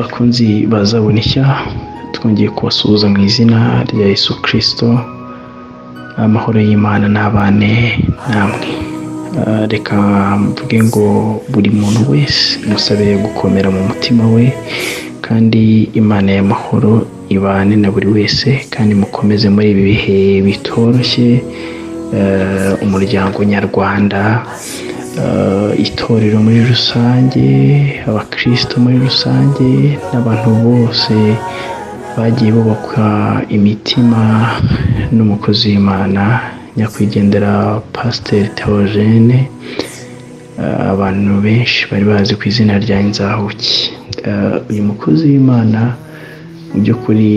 Bakunzi bazaboneshya twongeye kubasuhuza mu izina rya Yesu Kristo. Amahoro y'Imana n'abane namwe. Reka mvuge ngo buri muntu wese musabire gukomera mu mutima we, kandi Imana y'amahoro ibane na buri wese, kandi mukomeze muri ibi bihe bitoroshye umuryango nyarwanda, itorero muri rusange, abakristo muri rusange, n'abantu bose bagiye bubaka imitima n'umukozi w'Imana nyakwigendera Pasteur Théogène. Abantu benshi bari bazi ku izina rya Nzahuki. Uyu mukozi w'Imana mu by'ukuri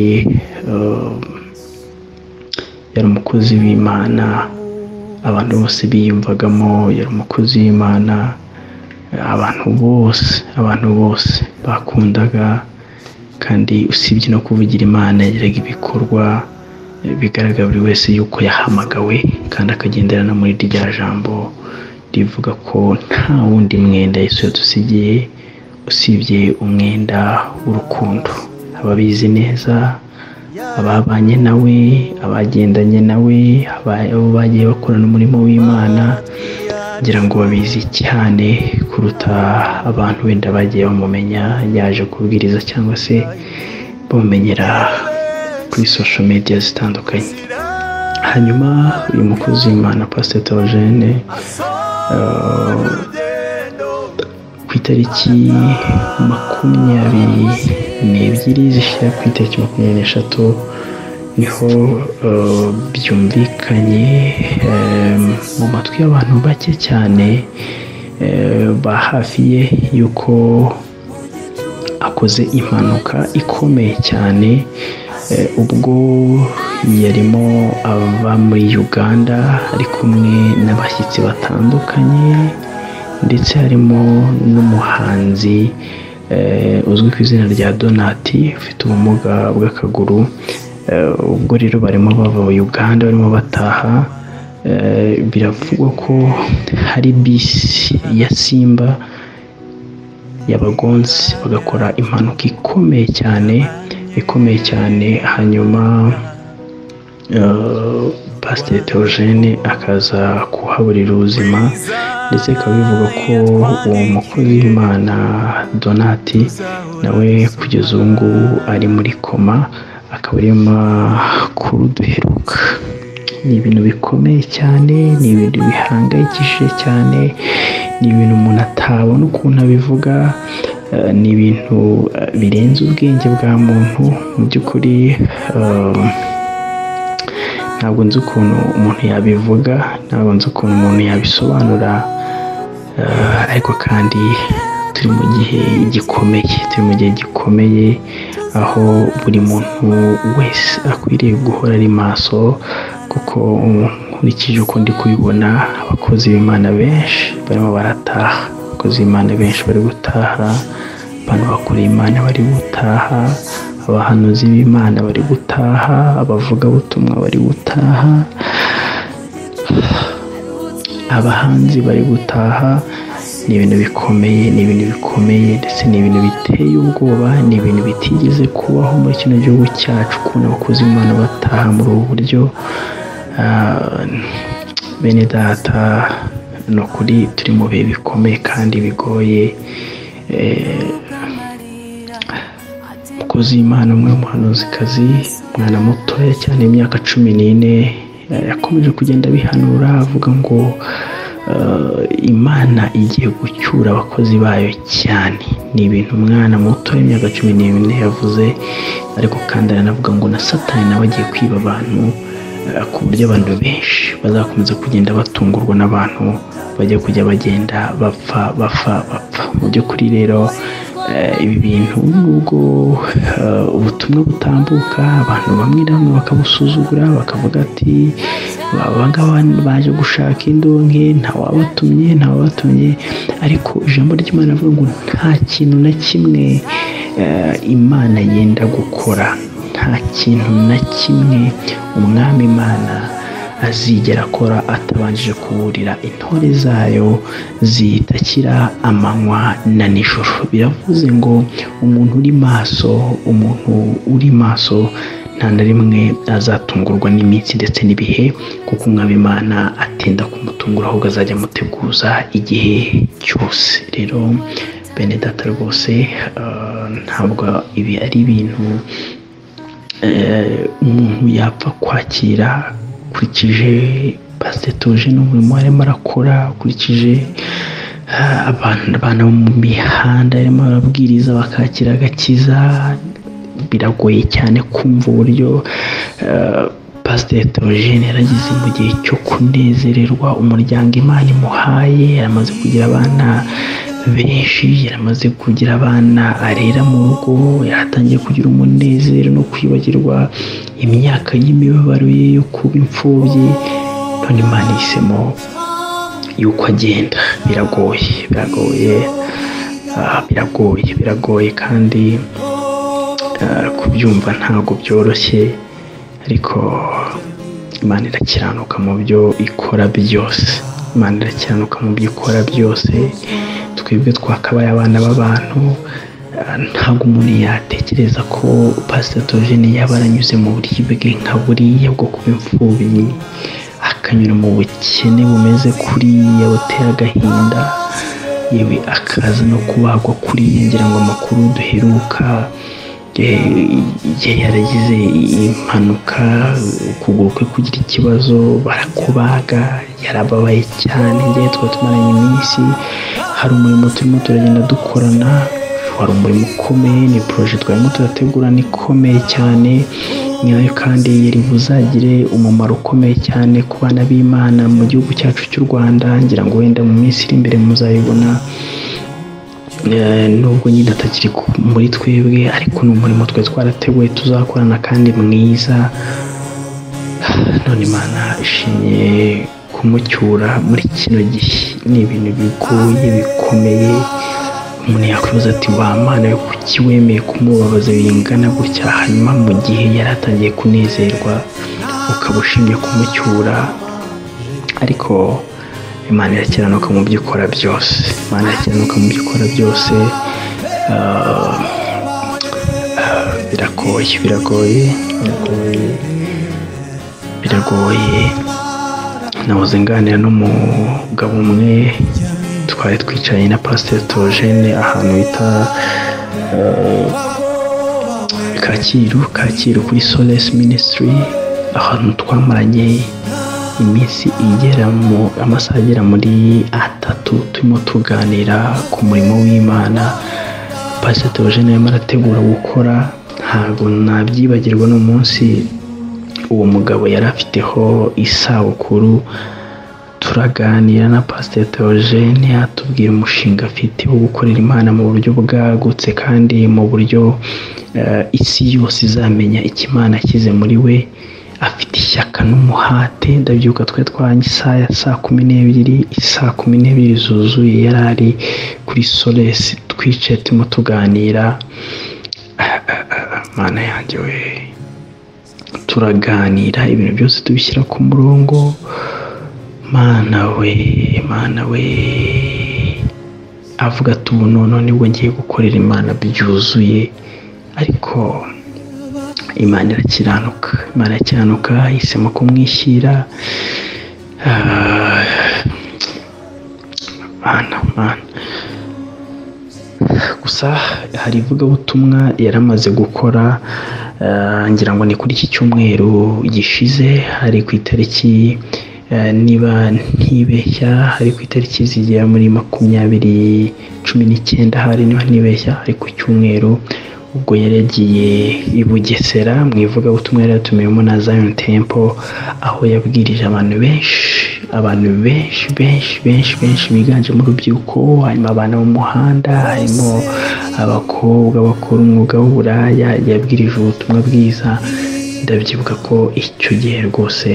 yari umukozi w'Imana abantu bose biyumvagamo, yari umukozi w'Imana abantu bose bakundaga, kandi usibye no kuvugira Imana yagiraga ibikorwa bigaragara buri wese yuko yahamagawe, kandi akagenderana muri rya jambo rivuga ko nta wundi mwenda Yesu yadusigiye usibye umwenda w'urukundo. Ababizi neza, ababanye nawe, abagendanye nawe, abo bagiye bakorana umurimo w'Imana, ngira ngo babizi cyane kuruta abantu wenda bagiye bamumenya yaje kubwiriza cyangwa se bamenyera kuri social media zitandukanye. Hanyuma uyu mukozi w'Imana Pasteur Théogène ku itariki 22 zishyira ku itariki 23 niho byumvikanye mu matwi y'abantu bake cyane ba hafi ye yuko akoze impanuka ikomeye cyane. Ubwo yarimo ava muri Uganda ari kumwe n'abashyitsi batandukanye, ndetse harimo n'umuhanzi uzwi ku izina rya Donaldati ufite ubumuga bw'akaguru. Ubwo rero barimo bava mu Uganda barimo bataha, biravugwa ko hari bisi ya Simba y'abagonzi bagakora impanuka ikomeye cyane. Hanyuma Pasteur Théogène akaza kuhaburira ubuzima, ndetse ikaba bivuga ko uwo mukozi w'Imana Donati nawe kugeza ubu ngubu ari muri koma, akaba arimo kuruduheruka. Ni ibintu bikomeye cyane, ni ibintu bihangayikishije cyane, ni ibintu umuntu atabona ukuntu abivuga, ni ibintu birenze ubwenge bwa muntu. Mu by'ukuri ntabwo nzi ukuntu umuntu yabivuga, ntabwo nzi ukuntu umuntu yabisobanura, ariko kandi turi mu gihe gikomeye, aho buri muntu wese akwiriye guhora ari maso, kuko nkurikije uko ndi kubibona abakozi b'Imana benshi barimo barataha, abakozi b'Imana benshi bari gutaha, abantu bakora Imana bari gutaha, abahanuzi b'Imana bari gutaha, abavugabutumwa bari gutaha, abahanzi bari gutaha. Ni ibintu bikomeye, ndetse ni ibintu biteye ubwoba, ni ibintu bitigeze kubaho muri kino gihugu cyacu, kubona abakozi b'Imana bataha muri ubu buryo. Bene data, ni ukuri turi mu bihe bikomeye kandi bigoye. Umukozi w'Imana, umwe w'umuhanuzikazi, umwana mutoya cyane imyaka 14, yakomeje kugenda bihanura avuga ngo Imana igiye gucyura abakozi bayo cyane. Ni ibintu umwana mutoya imyaka 14 yavuze, ariko kandi aranavuga ngo na Satani nawe agiye kwiba abantu, ku buryo abantu benshi bazakomeza kugenda batungurwa n'abantu bajya kujya bagenda bapfa. Mu by'ukuri rero ibi bintu nubwo ubutumwa butambuka abantu bamwe namwe bakabusuzugura bakavuga ati abangaba baje gushaka indonke, ntawabatumye, ariko ijambo ry'Imana avuga ngo nta kintu na kimwe Imana yenda gukora, nta kintu na kimwe umwami Imana azigera akora atabanjije kuwurira intore zayo zitakira amanywa na nijoro. Biravuze ngo umuntu uri maso ntandarimwe azatungurwa n'imitsi ndetse n'ibihe, kuko umwami Imana atinda kumutungura ahubwo azajya muteguza igihe cyose. Rero bene data rwose ntabwo ibi ari ibintu umuntu yapfa kwakira kurikije Pasteur Théogène n'umurimo arimo arakora, kurikije abantu mu mihanda arimo arabwiriza bakakira agakiza. Biragoye cyane kumva uburyo Pasteur Théogène yaragize mu gihe cyo kunezererwa umuryango Imana imuhaye. Yaramaze kugira abana benshi, yaramaze kugira abana arera mu rugo, yatangiye kugira umunezero no kwibagirwa imyaka y'imibabaro ye yo kuba imfubyi. None Imana ihisemo yuko agenda. Biragoye kandi kubyumva ntago byoroshye, ariko Imana irakiranuka mu byo ikora byose. Twebwe twakabaye abana b'abantu. Ntago umuntu yatekereza ko Pasteur Théogène yabaranyuze mu buribwe nka buriya bwo kuba imfubyi, akanyura mu bukene bumeze kuriya butera agahinda, yewe akaza no kubagwa kuriya ngirango amakuru duheruka. Yaragize impanuka, ukuguru kwe kugira ikibazo barakubaga, yarababaye cyane. Twari tumaranye iminsi, hari umurimo turimo turagenda dukorana, wari umurimo ukomeye, ni projet twarimo turategurana ikomeye cyane, nyayo kandi yari buzagire umumaro ukomeye cyane ku bana b'Imana mu gihugu cyacu cy'u Rwanda. Ngira ngo wenda mu minsi iri imbere muzayibona. Nubwo nyine atakiri muri twebwe, ariko n'umurimo twe twarateguye tuzakorana kandi mwiza. None Imana ishimye kumucyura muri kino gihe. Ni ibintu bigoye bikomeye, umuntu yakwibaza ati wa Mana yo kukiwemeye kumubabaza bingana gutya, hanyuma mu gihe yaratangiye kunezerwa ukaba ushimye kumucyura. Ariko Imana irakiranuka mu byo ikora byose. Biragoye. Nabuze nganira n'umugabo umwe twari twicaye na Pasteur Théogène ahantu bita Kacyiru kuri Solace Ministry, ahantu twamaranye iminsi igera mu amasaha agera muri 3 turimo tuganira ku murimo w'Imana Pasteur Théogène arimo arategura gukora. Ntabwo nabyibagirwa n'umunsi uwo mugabo yari afiteho isabukuru. Turaganira na Pasteur Théogène atubwira umushinga afite wo gukorera Imana mu buryo bwagutse kandi mu buryo isi yose izamenya Imana kize muri we. Afite ishyaka n'umuhate. Ndabyuka twe twanye Yesaya 12, zuzuye yarari kuri Solace twicaye turimo tuganira. Mana yanjye we, turaganira ibintu byose tubishyira ku murongo. Mana we avuga ati ubu none nibwo ngiye gukorera Imana byuzuye. Ariko Imana irakiranuka. Hisemo kumwishyira. Gusa hari ivugabutumwa yaramaze gukora, ngira ngo ni kuri iki cyumweru gishize, hari ku itariki niba ntibeshya, hari ku itariki zigera muri 2019, hari niba ntibeshya, hari ku cyumweru. Ubwo yaregiye i Bugesera mu ivugabutumwa yaratumiyemo na Zion Temple, aho yabwirije abantu benshi biganjemo urubyiruko, harimo abana mu muhanda, harimo abakobwa bakora umwuga w'uburaya. Yabwirije ubutumwa bwiza. Ndabyibuka ko icyo gihe rwose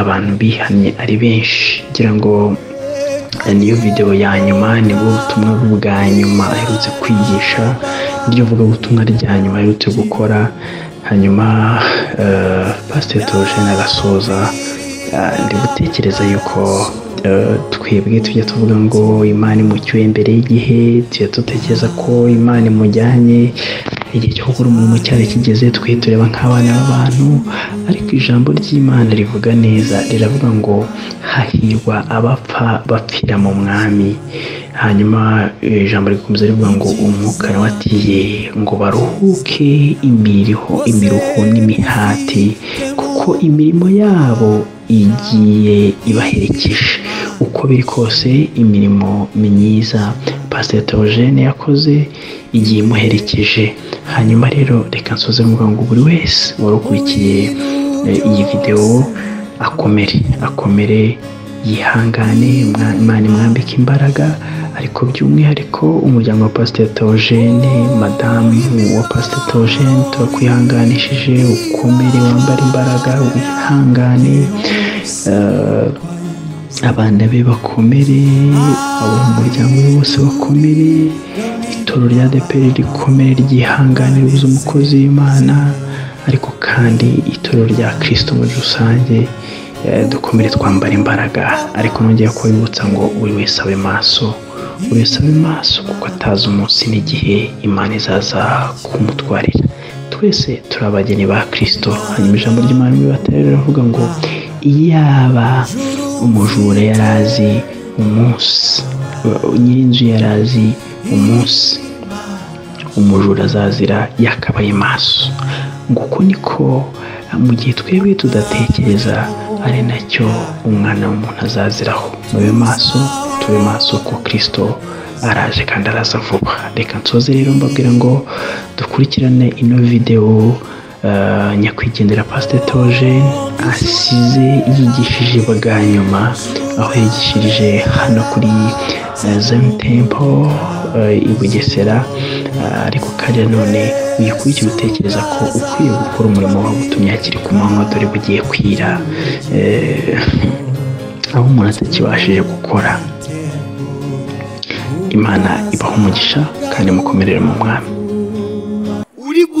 abantu bihamye ari benshi. Ngira ngo niyo video ya nyuma, nibwo butumwa bwa nyuma aherutse kwigisha, niryo vuga ubutumwa rya nyuma aherutse gukora. Hanyuma Pasteur Théogène agasoza ndi gutekereza yuko twebwe tujya tuvuga ngo Imana imucyuye mbere y'igihe, tujya dutekereza ko Imana imujyanye igihe cyo gukora umurimo cyari kigeze, twitureba nk'abana b'abantu. Ariko ijambo ry'Imana rivuga neza, riravuga ngo hahirwa abapfa bapfira mu mwami. Hanyuma ijambo rikomeza rivuga ngo umwuka watiye ngo baruhuke imiruho n'imihati, kuko imirimo yabo igiye ibaherekeje. Uko biri kose imirimo myiza Pasteur Théogène yakoze igiye imuherekeje. Hanyuma rero reka nsoze mvuga ngo buri wese warukurikiye iyi video akomere yihangane, Imana imwambike imbaraga. Ariko by'umwihariko umuryango wa Pasteur Théogène, madamu wa Pasteur Théogène, turakwihanganishije, ukomere, wambare imbaraga, wihangane, abana be bakomere, abo umuryango wose bakomere, itorero rya deperi rikomere, ryihangane, ribuze umukozi w'Imana. Ariko kandi itorero rya Kristo muri rusange dukomere, twambara imbaraga. Ariko nongeye kubibutsa ngo buri wese abe maso, kuko atazi umunsi n'igihe Imana izaza kumutwarira. Twese turabageni ba Kristo. Hanyuma ijambo ry'Imana bibaterera rivuga ngo iyaba umujura yarazi umunsi, nyirinzu yarazi umunsi, umujura azazira yakabaye maso. Nguko niko mu gihe twebwe tudatekereza ari nacyo umwana w'umuntu azaziraho. Mube maso, tube maso, ko Kristo araje kandi araza vuba. Reka nsoze rero mbabwira ngo dukurikirane ino video nyakwigendera Pasteur Théogène asize yigishije baganyuma, aho yigishije hano kuri Zion Temple i Bugesera. Ariko kandi none uyikurikije utekereza ko ukwiye gukora umurimo wawe utumye akiri ku manywa, dore bugiye kwira, aho umuntu atakibashije gukora. Imana ibaha umugisha kandi mukomerere mu Mwami.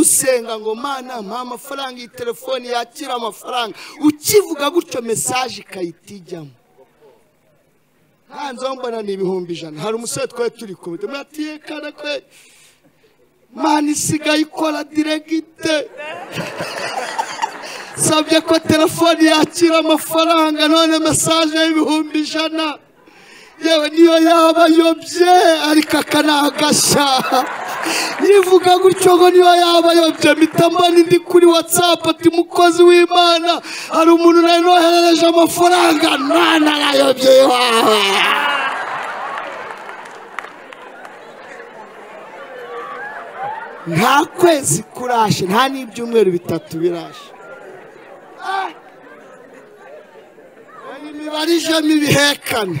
Senga ngo mana mama faranga i telefone yakira amafaranga, ukivuga gutyo message kayitijyamo hanzo mbona ni 100,000. Hari umusore twa turi kubite muratiye kana kwe mani sigaye ikora direct sabye ko telefone yakira amafaranga, none message y'100,000 yewe niyo yaba yobye ariko akanagasha. Nivuga gutyo ngo niba yaba yobye mitambani ndi kuri WhatsApp ati mukozi w'Imana ari umuntu nayo nohereje amafaranga nana yobye wawe. Nta kwezi kurashe, nta n'ibyumweru 3 birashe. Ni mibarije mibihekane.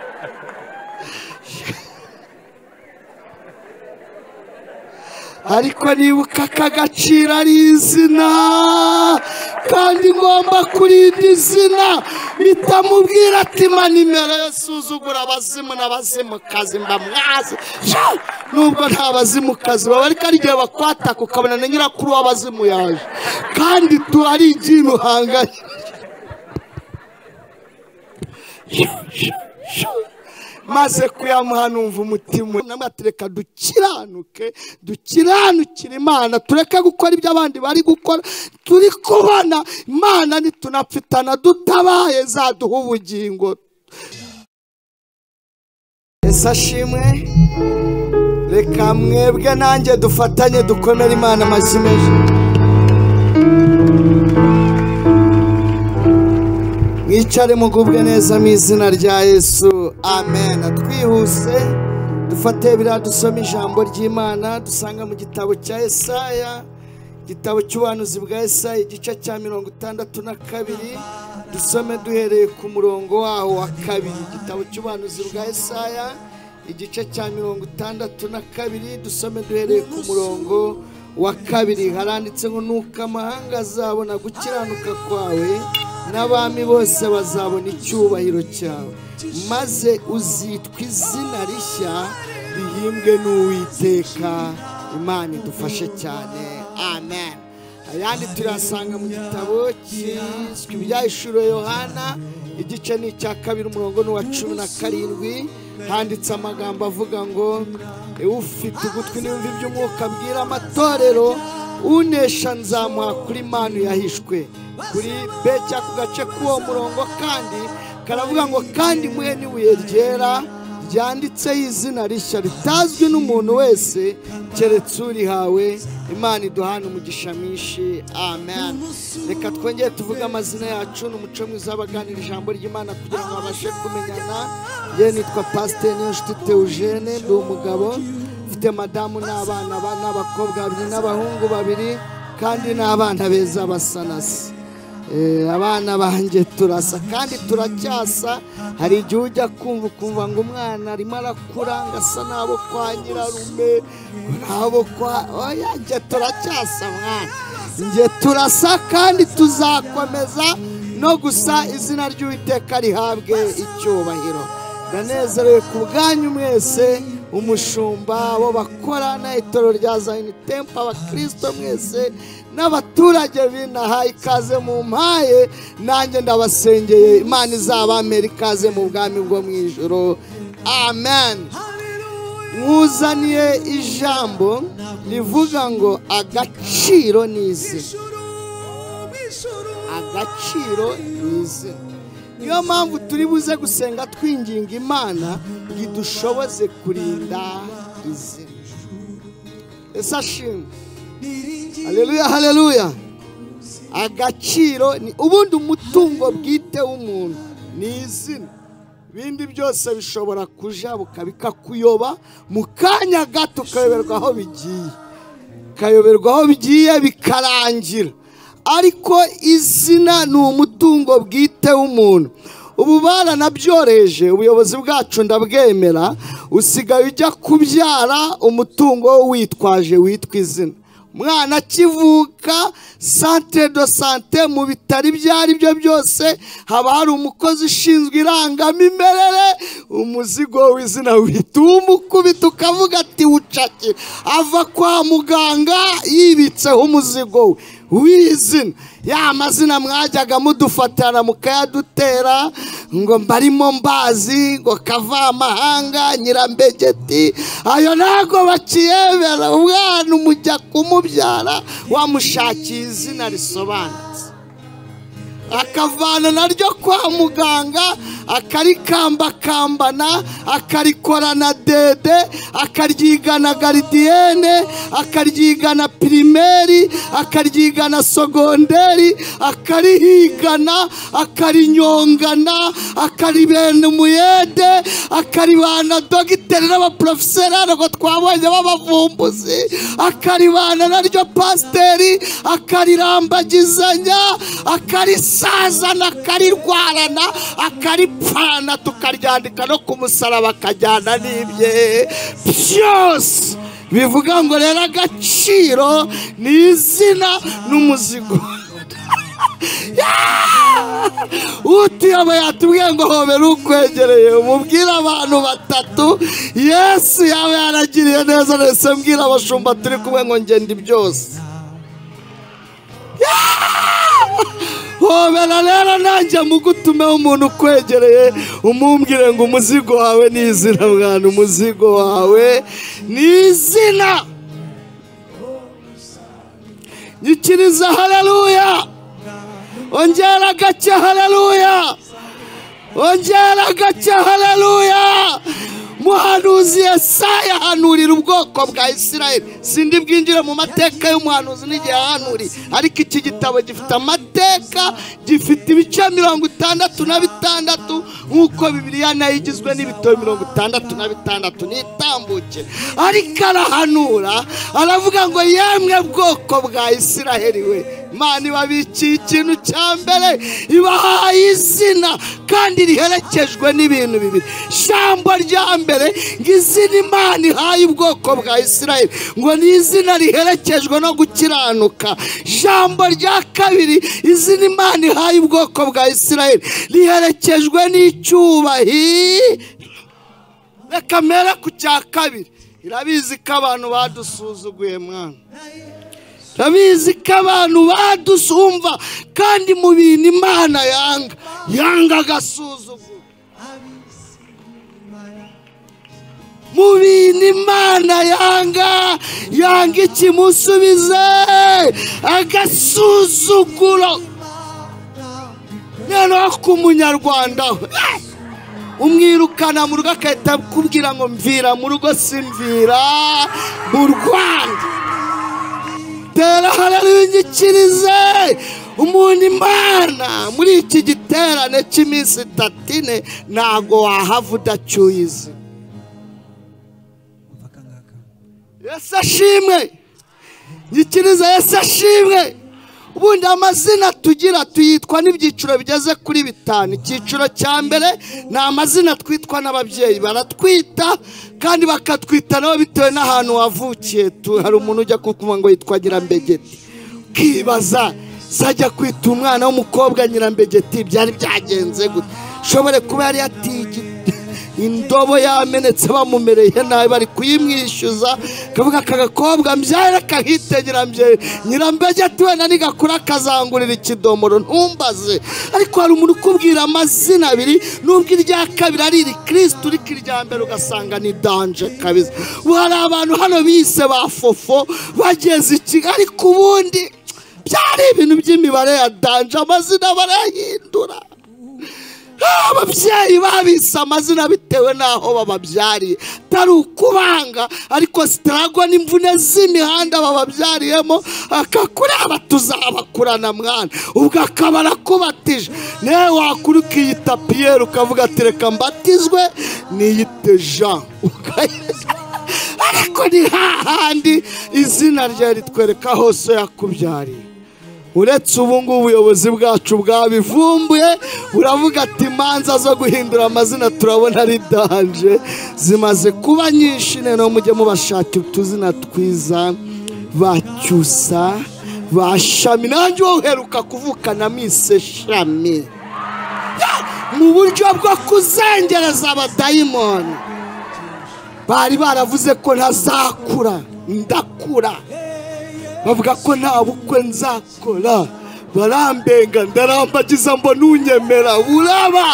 Ariko nibuka kagacira ari izina, kandi ngomba kurinda izina, bitamubwira ati manimero yasuzugura abazimu n'abazimukazi mbamwazi. Nubwo nta bazimukazi baba, ariko ari gihe bakwataka ukabona na nyirakuru w'abazimu yaje, kandi turari iginu hangaye. Maze kuyamuha numva umutima n'amatereka dukiranuke Imana, tureka gukora ibyo abandi bari gukora. Turi kubona Imana nitunapfitana, dutabaye zaduha ubugingo. Esashimwe, reka mwebwe nanjye dufatanye dukomere Imana amazimeje. Mwicare mugubwe neza mu izina rya Yesu. Amen. Twihuse dufate bira dusoma ijambo ry'Imana dusanga mu gitabo cya Yesaya, gitabo cy'ubuhanuzi bwa Yesaya, igice cya 62, dusome duhereye ku murongo waho wa 2. Gitabo cy'ubuhanuzi bwa Yesaya igice cya 62 dusome duhereye ku murongo wa kabiri. Haranditse ngo nuka amahanga azabona gukiranuka kwawe n'abami bose bazabona icyubahiro cyawe, maze uzitwa izina rishya rihimbwe n'Uwiteka Imana. Idufashe cyane, amen. Ayandi turasanga mu gitabo cy'iswi by'ishuro Yohana igice ni cya 2 umurongo wa 17 handitse amagambo avuga ngo ufite ugutwi n'imvi by'umwuka bwira amatorero unesha nzamuha kuri Imana yahishwe. Kuri beca ku gace k'uwo murongo kandi karavuga ngo kandi muhe n'ibuye ryera ryanditse izina rishya ritazwi n'umuntu wese keretse urihawe. Imana iduhana umugisha mwinshi, amen. Reka twongeye tuvuga amazina yacu n'umuco mwiza w'abaganira ijambo ry'Imana kugira ngo babashe kumenyana. Ye nitwa Pasteur Théogène, ndi umugabo mfite madamu n'abana bane, abakobwa babiri n'abahungu babiri, kandi n'abana beza basanasi. Abana banjye turasa kandi turacyasa. Hari igihe ujya kumva ngo umwana arimo arakuranga asa nabo kwa nyirarume nabo kwa oya, turacyasa mwana nge turasa kandi tuzakomeza no gusa izina ry'Uwiteka rihabwe icyubahiro. Ndanezerewe ku bwanyu mwese, umushumba abo bakorana itorero rya Zion Temple, abakristo mwese n'abaturage binaha ikaze mu mpaye. Nanjye ndabasengeye Imana izabamera ikaze mu bwami bwo mu ijuru, amen. Mwuzaniye ijambo rivuga ngo agaciro n'izina. Agaciro n'izina niyo mpamvu turi buze gusenga twinginga Imana ngo idushoboze kurinda izina. Esashimwe, haleluya, haleluya. Agaciro ni ubundi umutungo bwite w'umuntu ni izina. Bindi byose bishobora kujabuka bikakuyoba mu kanya gato, kayoberwaho bigiye bikarangira. Ariko izina ni umutungo bwite w'umuntu. Ububana nabyoroheje, ubuyobozi bwacu ndabwemera, usigaye ujya kubyara umutungo witwaje witwa izina. Mwana akivuka centre de santé mu bitari byari byo byose haba hari umukozi ushinzwe irangamimerere, umuzigo w'izina witumukubita ukavuga ati ucake, ava kwa muganga yibitseho umuzigo w'izina. Ya mazina mwajyaga mudufatana mukayadutera ngo mbarimo mbazi ngo kava mahanga nyirambegeti, ayo nago bakiyebera. Umwana umujya kumubyara wamushakiye izina risobanutse, akavana naryo kwa muganga, akarikambakambana, akarikorana dede, akaryigana gardienne, akaryigana primeri, akaryigana segonderi, akarihigana, akarinyongana, akaribenda muyede, akaribana dogiteri n'abaprofesera ngo twabonye babavumbuzi, akaribana naryo pasteri, akarirambagizanya, akarisazana, karirwarana, akaripfana, tukaryandika no ku musaraba, akajyana n'ibye byose. Bivuga ngo rero agaciro ni izina n'umuzigo. Utiyoba yatubwiye ngo hobera ukwegereye, umubwira abantu 3, Yesu yaba yaragiriye neza. Nese mbwira abashumba turi kumwe ngo ngende byose. Hobera rero nanjye mugutume umuntu kwegereye umumbwire ngo umuzigo wawe ni izina. Mwana, umuzigo wawe ni izina. Nyikiriza, haleluya. Ongera gake, haleluya. Ongera gake, haleluya. Muhanuzi Yesaya hanurira ubwoko bwa Israheli. Sindi bwinjira mu mateka y'umuhanuzi n'igihe hanuri, ariko iki gitabo gifite amateka, gifite ibice 66 nkuko Bibiliya nayo igizwe n'ibitabo 66 nitambuke. Ariko arahanura, aravuga ngo yemwe bwoko bwa Israheli we Mani wabichi ikintu cyambere ibaha izina kandi riherekejwe n'ibintu bibiri shambo rya mbere ngizina Imana ihaye ubwoko bwa Israheli ngo ni izina riherekejwe no gukiranuka shambo rya kabiri izina Imana ihaye ubwoko bwa Israheli riherekejwe n'icyubahiro kamera ku cya kabiri irabizi ko abantu badusuzuguye mwana irabizi ko abantu badusumva kandi mu bintu Imana yanga agasuzuguro mu bintu Imana yanga ikimusubize agasuzuguro none ku munyarwanda umwirukana mu rugo akahita kubwira ngo mvira mu rugo simvira mu Rwanda tera hararunyikirize umuntu Imana muri iki giterane cy'iminsi 3 ntago wahava udacyuyize Yesu ashimwe nyikirize Yesu ashimwe ubundi amazina tugira tuyitwa n'ibyiciro bigeze kuri 5 icyiciro cya mbere na amazina twitwa n'ababyeyi baratwita kandi bakatwita nabo bitewe n'ahantu wavukiye hari umuntu ujya kukumva ngo yitwa Nyirambegeti ukibaza sajya kwita umwana w'umukobwa Nyirambegeti byari byagenze gute shobore kuba yari yatigi indobo yamenetse bamumereye nawe bari kuyimwishyuza kavuga akagakobwa mbyara kahitegera mbyere Nyirambegeti wena nigakura kazangurira ikidomoro ntumbaze ariko hari umuntu ukubwira amazina 2 nubwo irya kabiri ari iri Kristo uri kirya mbere ugasanga ni danje kabisa hari abantu hano bise bafofo bageze iki ariko ubundi byari ibintu by'imibare ya danje amazina barahindura ababyeyi babise amazina bitewe naho bababyariye tari ukubanga ariko strago n'imvune z'imihanda bababyariyemo akakureba tuzabakurana mwana ubwo akabara kubatije ne wakurikiye ita Petero ukavuga ati reka mbatizwe n'iyite Jean ariko ni hahandi izina rye ritwereka hose yakubyariye uretse ubungu ubuyobozi bwacu bwabivumbuye uravuga ati manza zo guhindura amazina turabona ari danje zimaze kuba nyinshi neno mujye mubashaka utuzina twiza bacyusa bashami nanjye uheruka kuvukana mise shami mu buryo bwo kuzengereza abadayimoni bari baravuze ko ntazakura ndakura bavuga ko nta bukwe nzakora barambenga ndarambagiza mbona unyemera uraba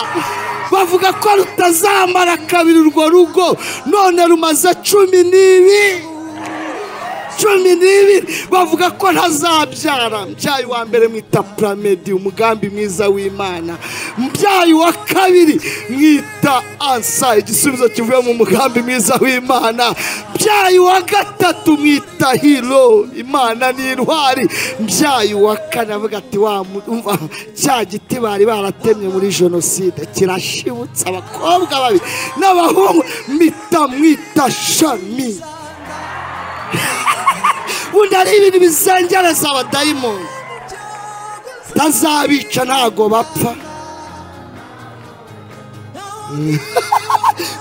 bavuga ko rutazamara kabiri urwo rugo none rumaze 12 bavuga ko ntazabyara mbyayi wa mbere mwita Pramedi umugambi mwiza w'Imana mbyayi wa kabiri mwita ansa igisubizo kivuye mu mugambi mwiza w'Imana mbyayi wa gatatu mwita hilo Imana ni intwari mbyayi wa kane bavuga ati wa umva cya giti bari baratemye muri jenoside kirashibutsa abakobwa babi n'abahungu mwita shami Undari ibintu bisengereza abadayimoni tazabica ntago bapfa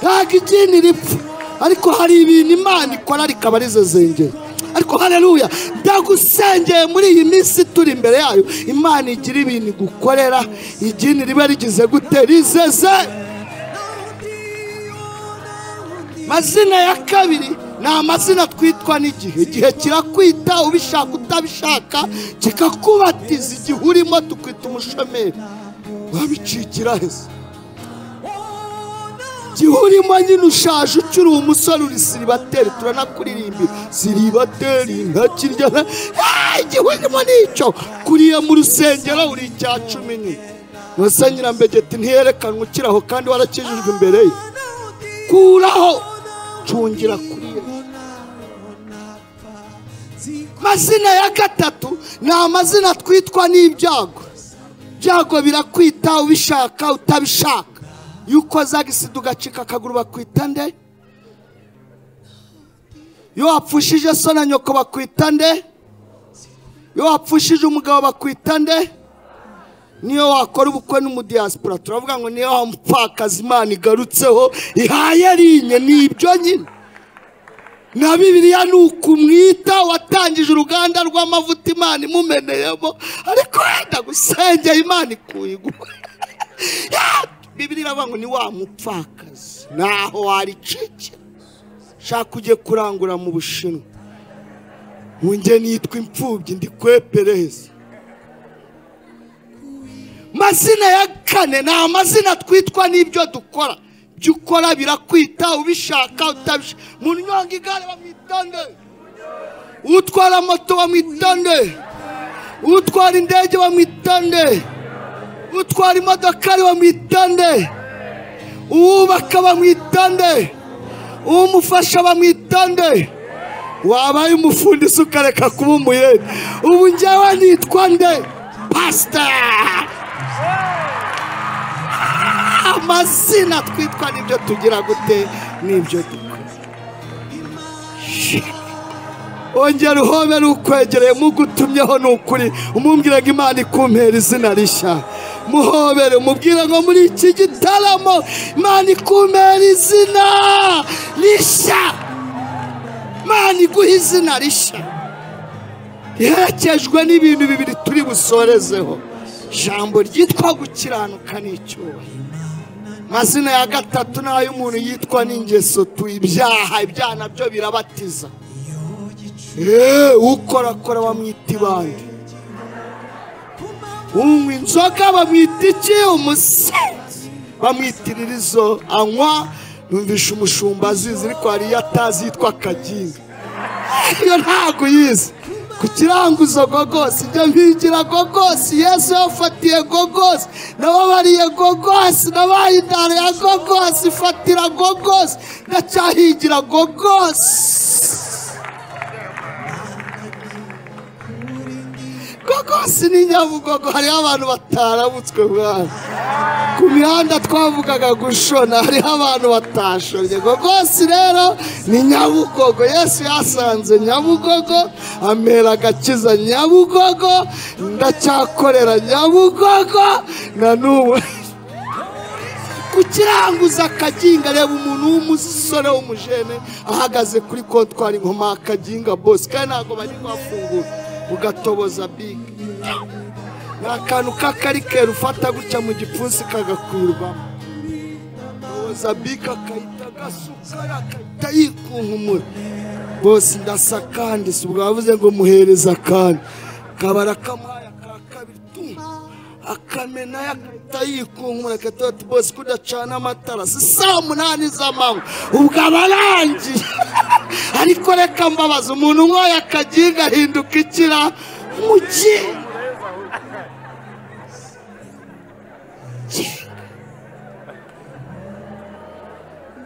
ntakigini ripfa ariko hari ibintu Imana ikora rikaba rizezengera ariko haleluya ndagusengeye muri iyi minsi turi imbere yayo Imana igira ibintu gukorera igini riba rigize gute rizeze mazina ya kabiri na amazina twitwa n'igihe igihe kirakwita ubishaka utabishaka kikakubatiza igihe urimo tukwita umushomeri wabicigira heza igihe urimo nyine ushaje ukiri umusore uri siribateri turanakuririmba siribateri ntakirya igihe urimo n'icyo kuriye mu rusengero uri icya 10 nyine gusa Nyirambegeti ntiyerekanwe ukiraho kandi warakijijwe imbere ye kuraho cungira mazina ya gatatu na mazina twitwa n'ibyago byago birakwita ubishaka utabishaka yuko zagisiduga cika kaguru bakwita nde yo apfushije sona nyoko bakwita nde Yo wapfushije umugabo bakwitande niyo wakora ubukwe no mu diaspora turavuga ngo niyo hampfakaza Imana igarutseho ihayerinye nibyo nyine na Bibiliya nuko mwita watangije uruganda rw'amavuta Imana imumeneyemo ariko wenda gusenge Imana ikuyigwa Bibiliya bavuga ngo ni wa mupfakaza naho waricike shaka ujye kurangura mu Bushinwa munje nitwa impfubyi ndi kwepereza mazina ya kane na mazina twitwa nibyo dukora byukora birakwita ubishaka utabisha munyonga igare bamwitonde utwara moto bamwitonde utwara indege bamwitonde utwara imodoka bamwitonde uwubaka bamwitonde uwumufasha bamwitonde wabaye umufundi sukareka kuba umuyede ubu njyewe nitwa nde pastor amazina twitwa nibyo tugira gute nibyo ongera uhobere ukwegereye mu gutumyeho n'ukuri umumbwira ngo Imana ikumpera izina rishya muhobere mubwira ngo muri iki gitaramo Imana ikumpera izina rishya Imana iguha izina rishya iherekejwe n'ibintu bibiri turi busorezeho jambo ryitwa gukiranuka n'icyubahiro mazina ya gatatu nayo umuntu yitwa n'ingeso twibyaha ibyana byo birabatiza ukora kora bamwita ibandi unywa inzoga bamwita iki umusenzi bamwitiririzo anywa numvisha umushumba azizi ariko hari yatazi yitwa kaginga iyo ntago yizi kukiranguza gogosi ibyo mbigira gogosi Yesu yafatiye gogosi nababariye gogosi nabaye intara ya gogosi fatira gogosi ndacyahigira gogosi gogosi ni nyabugogo hariho abantu batarabutswe bwana ku mihanda twavugaga gushona hariho abantu batashonye gogosi rero ni nyabugogo Yesu yasanze nyabugogo amera agakiza nyabugogo ndacyakorera nyabugogo na n'ubu kukiranguza akaginga reba umuntu w'umusore w'umujene ahagaze kuri kontwari nkoma akaginga boss kandi ntabwo bari kwafungura ugatoboza big nakantu kakarikera ufata guca mu gipfunsi kagakwirwamo oza big akayita gasukara akayita yikunkumura bose ndasakandi subwavuze ngo muhereza kandi kabara kamaya kakabiri akamena yakayita yikunkumura katatu bose kudacana amatara saa 8 z'amanywa ubwabarangiye ariko reka mbabaza umuntu nkoya kagiga hinduka ikira mugi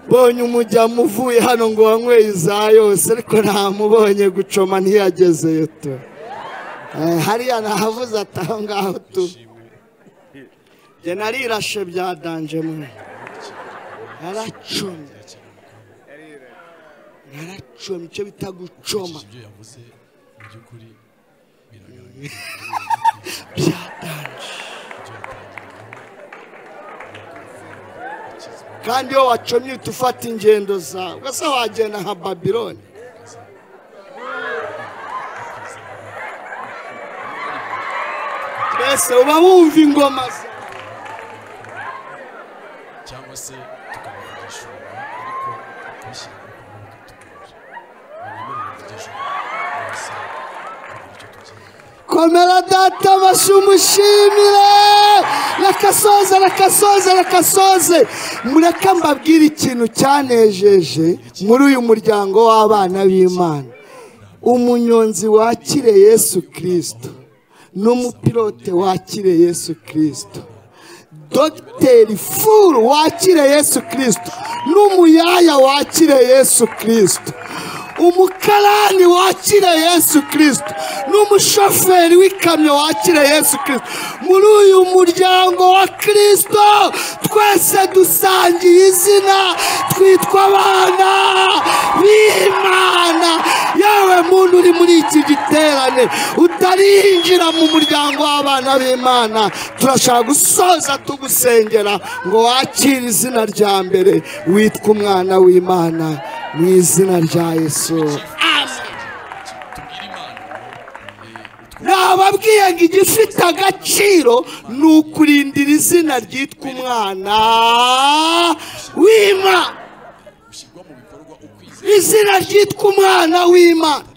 bonye umujyamu vuye hano ngo wanyweye iza yose ariko ntamubonye gucoma ntiyagezeyo tu hariya nahavuze atangaho tu jenarirashe byadanje mwe aracumye naracho micho bitaguchoma byavuze byukuri biragaragara byatanje kandi yo wacomye tufata ingendo zawe ugasa wagenda ha Babiloni bese uba wumva ingoma cyangwa se komera data bashumushimire rakasoze mureka mbabwira ikintu cyanejeje muri uyu muryango w'abana b'Imana umunyonzi wakire Yesu Kristo n'umupilote wakire Yesu Kristo Dogiteri furu wakire Yesu Kristo n'umuyaya wakire Yesu Kristo umukarani wakire Yesu Kristo n'umushoferi w'ikamyo wakire Yesu Kristo muri uyu muryango wa Kristo twese dusangiye izina twitwa abana b'Imana yawe mundu uri muri iki giterane utarinjira mu muryango w'abana b'Imana turashaka gusoza tugusengera ngo wakire izina rya mbere witwa umwana w'Imana mu izina rya Yesu. Nababwiye ngo igifite agaciro nukurindira izina ryitwa umwana w'Imana. Izina ryitwa umwana w'Imana.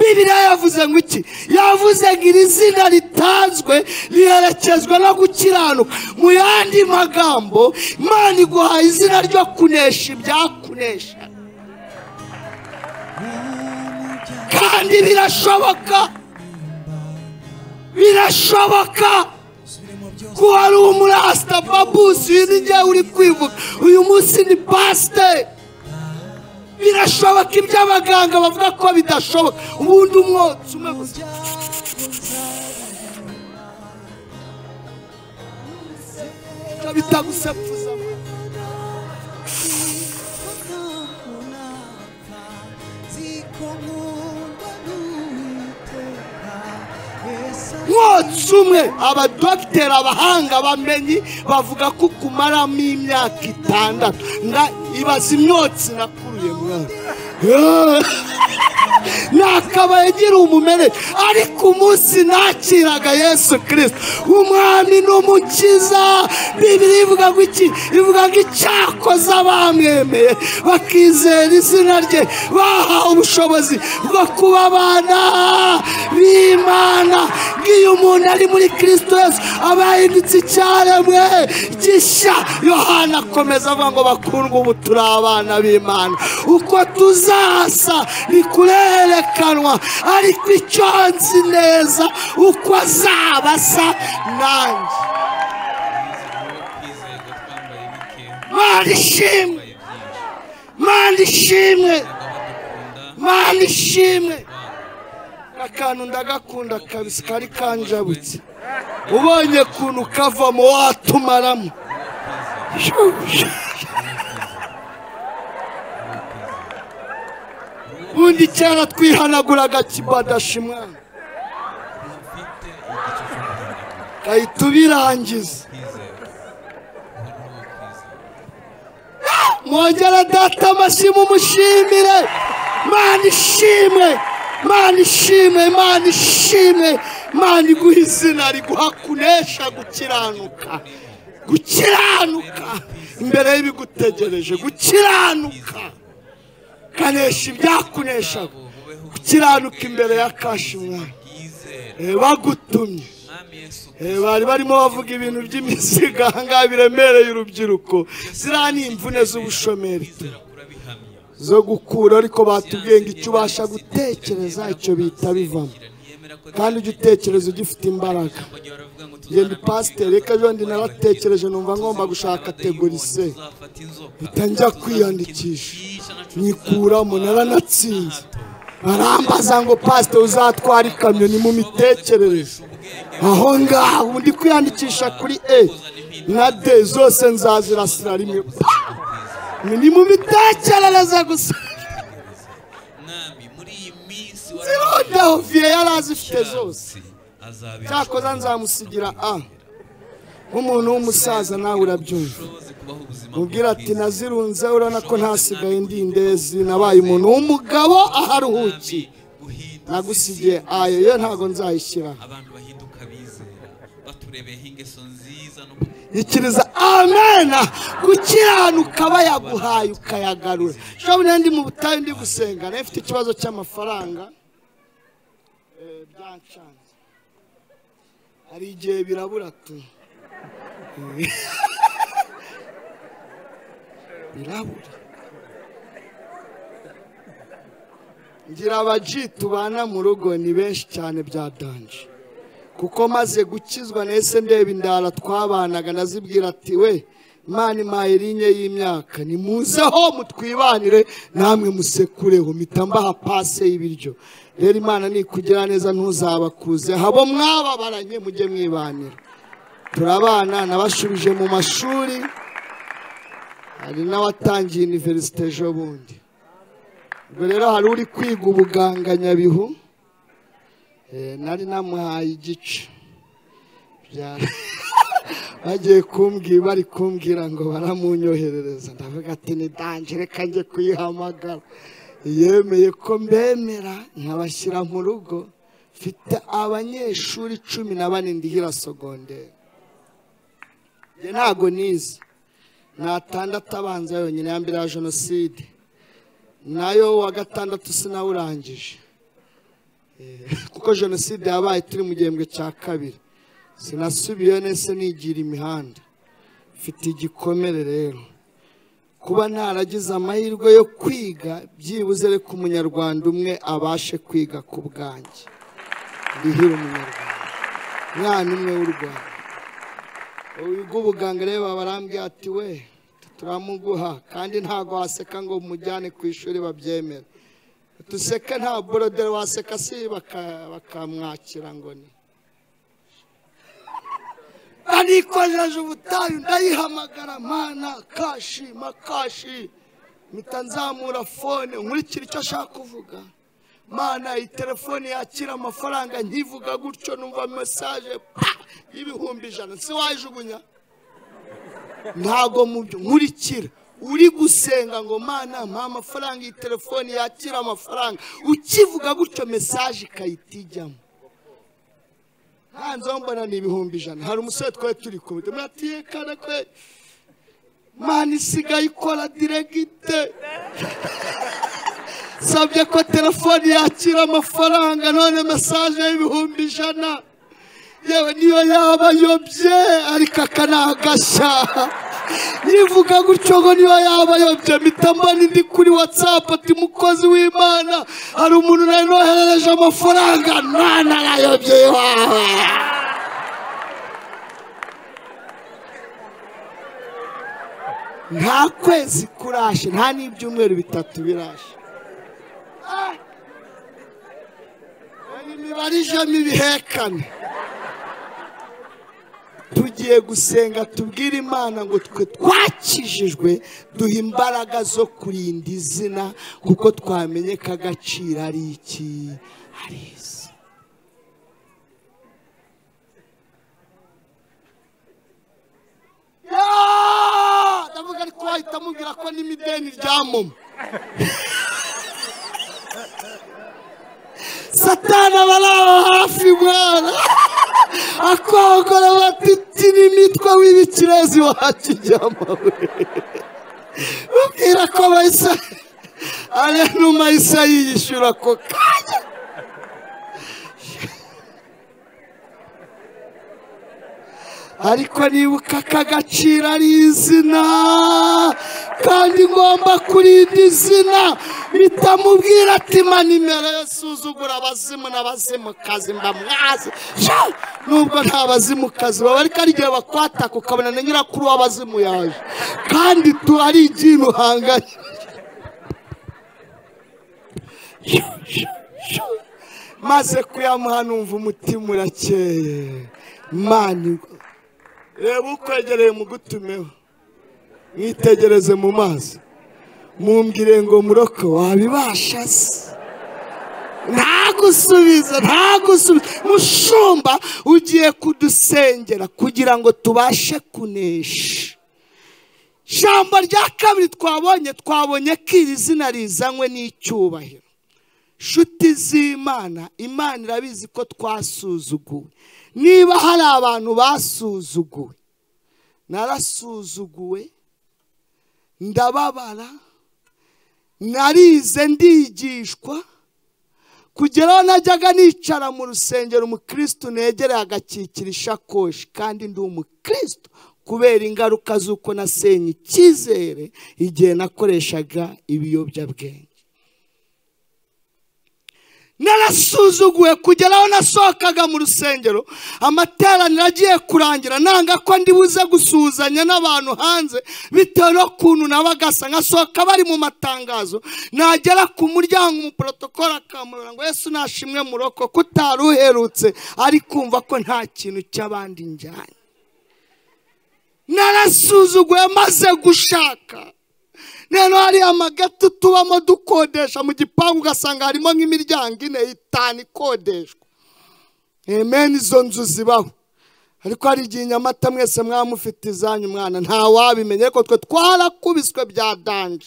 Bibiliya yavuze ngo iki? Yavuze ngo iri zina ritanzwe riherekezwa no gukiranuka. Mu yandi magambo, Imana iguhaye izina ryo kunesha ibyakunesha. Kandi birashoboka. Birashoboka kuba ari umurasta babusi n'igihe uri kwivuga uyu munsi ni pasteur. Birashoboka iby'abaganga bavuga ko bidashoboka ubundi umwotsi umwe gusa bitagusapfuza. Mwotsume abadokitera abahanga bamenyi bavuga ko kumaramo imyaka 6 nga ibaza imyotsi nakuruye mwana nakabagira umumere ariko umunsi nakiraga Yesu Kristo umwami n'umukiza. Bibiliya ivuga ngo iki? Ivuga ngo icyakoze abamwemeye bakizera izina rye bahawe ubushobozi bwo kuba abana b'Imana. Iyo umuntu ari muri Kristo Yesu abahindutse icyaremwe gishya. Yohana akomeza avuga ngo bakundwa ubu turi abana b'Imana uko tuzasa bikurerekanwa ariko icyo nzi neza uko azaba asa nanjye. Mana ishimwe akantu ndagakunda kabisa kari kanjabutse ubonye kuntu kavamo watumaramo. Undi cyane twihanaguraga kibadashimwa kayitubirangiza mwongera data amashimwe umushimire. Mana ishimwe. Mana iguha izina riguhakunesha gukiranuka imbere y'ibigutegereje gukiranuka kanesha ibyakunesha gukiranuka imbere y'akashimwa bagutumye. Bari barimo bavuga ibintu by'imisiganga biremereye urubyiruko ziriya n'imvune z'ubushomeri zo gukura ariko batubwiye ngo icyo ubasha gutekereza icyo bita bivamo kandi ujye utekereza ugifite imbaraga. Ndi pasiteri reka jondi naratekereje numva ngomba gushaka kategorise utanjya kwiyandikisha nyikuramo naranatsinze barambaza ngo pasiteri uzatwara ikamyo ni mu mitekerereze aho ngaho ndi kwiyandikisha kuri A na D zose nzazirasira rimwe ni mu mitekerereze gusa. Nami muri iyi minsi waravuye yarazifite zose cyakoza nzamusigira a umuntu w'umusaza nawe urabyumva ubwira ati nazirunze urana ko ntasigaye indindezi nabaye umuntu w'umugabo aharuhuki nagusigiye ayo yo ntago nzayishyira abantu bahinduka bizera baturebeye ingeso nziza no ikiriza amena gukiranuka bayaguhaye ukayagarura. Shobora ndi mu butayu ndi gusenga nafite ikibazo cy'amafaranga byanchanze ari igihe birabura tu birabura ngira abajitu bana mu rugo ni benshi cyane byadanje kuko maze gukizwa nese ndeba indara twabanaga nazibwira ati we Imana impaye linye y'imyaka ni muzeho mutwibanire namwe musekureho mitambaha pase y'ibiryo rero Imana ni kugira neza ntuzabakuze habo mwababaranye mujye mwibanira. Turabana nabashubije mu mashuri hari n'abatangiye universite ejo bundi Gurero haruri kwiga ubuganga nyabihu nari namuhaye igice bagiye kumbwira bari kumbwira ngo baramunyoherereza ndavuga ati ni dangere kanje kuyihamagara yemeye ko mbemera nkabashyira mu rugo mfite abanyeshuri 14 ndihira secondaire je ntago nize natandatu abanza yonyine yambira genocide nayo wa gatandatu sinawurangije kuko genocide yabaye turi mu gihembwe cya kabiri sinasubiye nese nigira imihanda mfite igikomere rero kuba ntaragize amahirwe yo kwiga byibuze reka umunyarwanda umwe abashe kwiga ku bwanjye ndihira umunyarwanda mwana umwe w'u Rwanda uwiga ubuganga rero barambwiye ati we turamuguha kandi ntago waseka ngo mujyane ku ishuri babyemera tuseka nta brother waseka si bakamwakira ngo ni Anikojeje ubutayu ndayihamagara mana kashi makashi mitanzamura phone nkurikira icyo ashaka kuvuga mana iyi telefone yakira amafaranga nkivuga gutyo numva message y'ibihumbi 100 siwajugunya ntago mubyo nkurikira uri gusenga ngo mana mama faranga iyi telefone yakira amafaranga ukivuga gutyo message kayitijamo hanzo mbona ni ibihumbi 100 hari umusore twa turi kumute muratiye kana kwe mani sigaye ikora direct sabye ko telefone yakira amafaranga none message y'ibihumbi 100 yewe niyo yaba yobye ariko akanagasha nivuga gutyo ngo niyo yaba yobye mitambana ndi kuri WhatsApp ati mukozi w'Imana hari umuntu nanohereje amafaranga nana yayobye wawe nta kwezi kurashe nta n'ibyumweru 3 birashe nibarijemo ibihekane tugiye gusenga tubwira Imana ngo twe twakijijwe duha imbaraga zo kurinda izina kuko twamenye kagacira ari iki ari Yesu ya ndavuga ko ahitamugira ko n'imideni ryamoma Satana balaho hafi mwana akogora batitini mitwa w'ibikirezi wakijama ukira ko bayisa ale numa yishura ko kanya ariko nibuka kagacira ari izina kandi ngomba kurinda izina bitamubwira ati manimero yasuzugura abazimu n'abazimu kazi mbamwaze nubwo nta bazimu kazi babarika rigiye bakwata kukabona nyira kuri abazimu yaje kandi tuari iginu hanganye maze kuyamuhanumva umutima urakeye mani reba ukwegereye mu gutumeho mwitegereze mu mazi mumbwire ngo muroko wabibasha ntagusubiza ntagusubiza mushumba ugiye kudusengera kugira ngo tubashe kunesha jambo rya kabiri twabonye kiri izina rizanywe n'icyubahiro shuti z'Imana Imana irabizi ko twasuzuguwe niba hari abantu basuzuguwe narasuzuguwe ndababara narize ndigishwa kugeraho najyaga nicara mu rusengero umukristo negereye agakikira ishakoshi kandi ndi umukristo kubera ingaruka z'uko nasenye icyizere igihe nakoreshaga ibiyobyabwenge narasuzuguwe kugeraho nasokaga mu rusengero amateraniro agiye kurangira nanga ko ndi buze gusuzanya n'abantu hanze bitewe no kuntu nabagasa ngasoka bari mu matangazo nagera ku muryango mu protocol akamurora ngo Yesu nashimwe muroko kutaruherutse ari kumva ko nta kintu cy'abandi njyanye narasuzuguwe maze gushaka Neno hari amagetu tubamo dukodesha mu gipangu gasanga harimo nk'imiryango ine itani kodeshwa. Amen izo nzu zibaho. Ariko hari iginyamata mwese mwamufite izanyu mwana nta wabimenye ko twe twarakubiswe bya danje.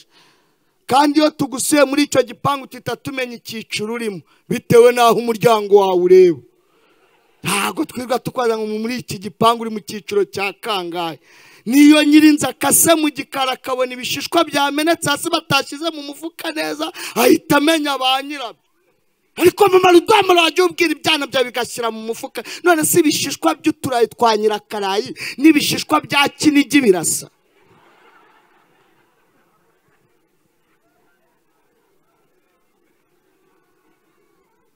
Kandi yo tugusuye muri icyo gipangu titatumenye ikicuru urimo bitewe naho umuryango wawe ureba. Ntago twiga tukwaza ngo muri iki gipangu uri mu kiciro cya kangahe. Niyo nyirinza kase mu gikara kabona ibishishwa byamenetse hasi batashize mu mufuka neza ahita amenya banyirabyo. Ariko mama rudamara ajubwira ibyana bya bikashyira mu mufuka none si ibishishwa by'uturayi twanyira karayi nibishishwa bya kinigi birasa.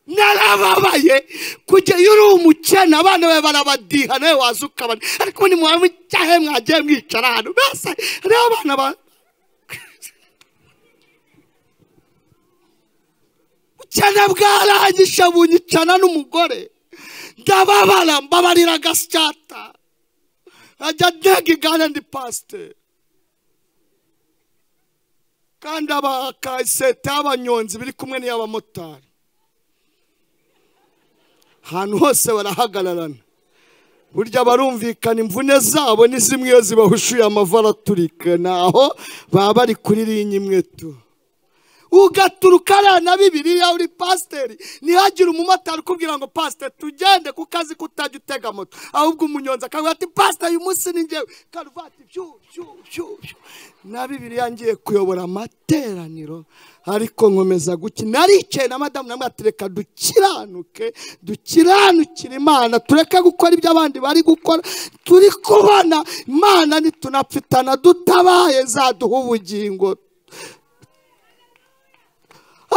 Narababaye kujya yuri umukene abana bawe barabadiha nawe wazukabana ariko ni muhamwe cyahe mwagiye mwicara hano basa ari abana ba ukene bwaragisha bunyicana n'umugore ndababara mbabarira gasyata ajya degi gana ndi pasteur kandi abakasete abanyonzi biri kumwe n'abamotari hano hose barahagararana burya barumvikana imvune zabo ni zimwe yo zibahushuye amavara turika naho baba bari kuririnye imwe tu ugaturukana na bibiliya uri pasteur nihagira umumotari kubwira ngo pasteur tugende ku kazi kutajya utega moto ahubwo umunyonza akavuga ati pasteur uyu munsi ni ngewe karuvati na bibiliya ngiye kuyobora amateraniro ariko nkomeza guki naricaye na madamu namwe atereka dukiranukire Imana tureka gukora ibyo abandi bari gukora turi kubona Imana nitunapfitana dutabaye zaduha ubugingo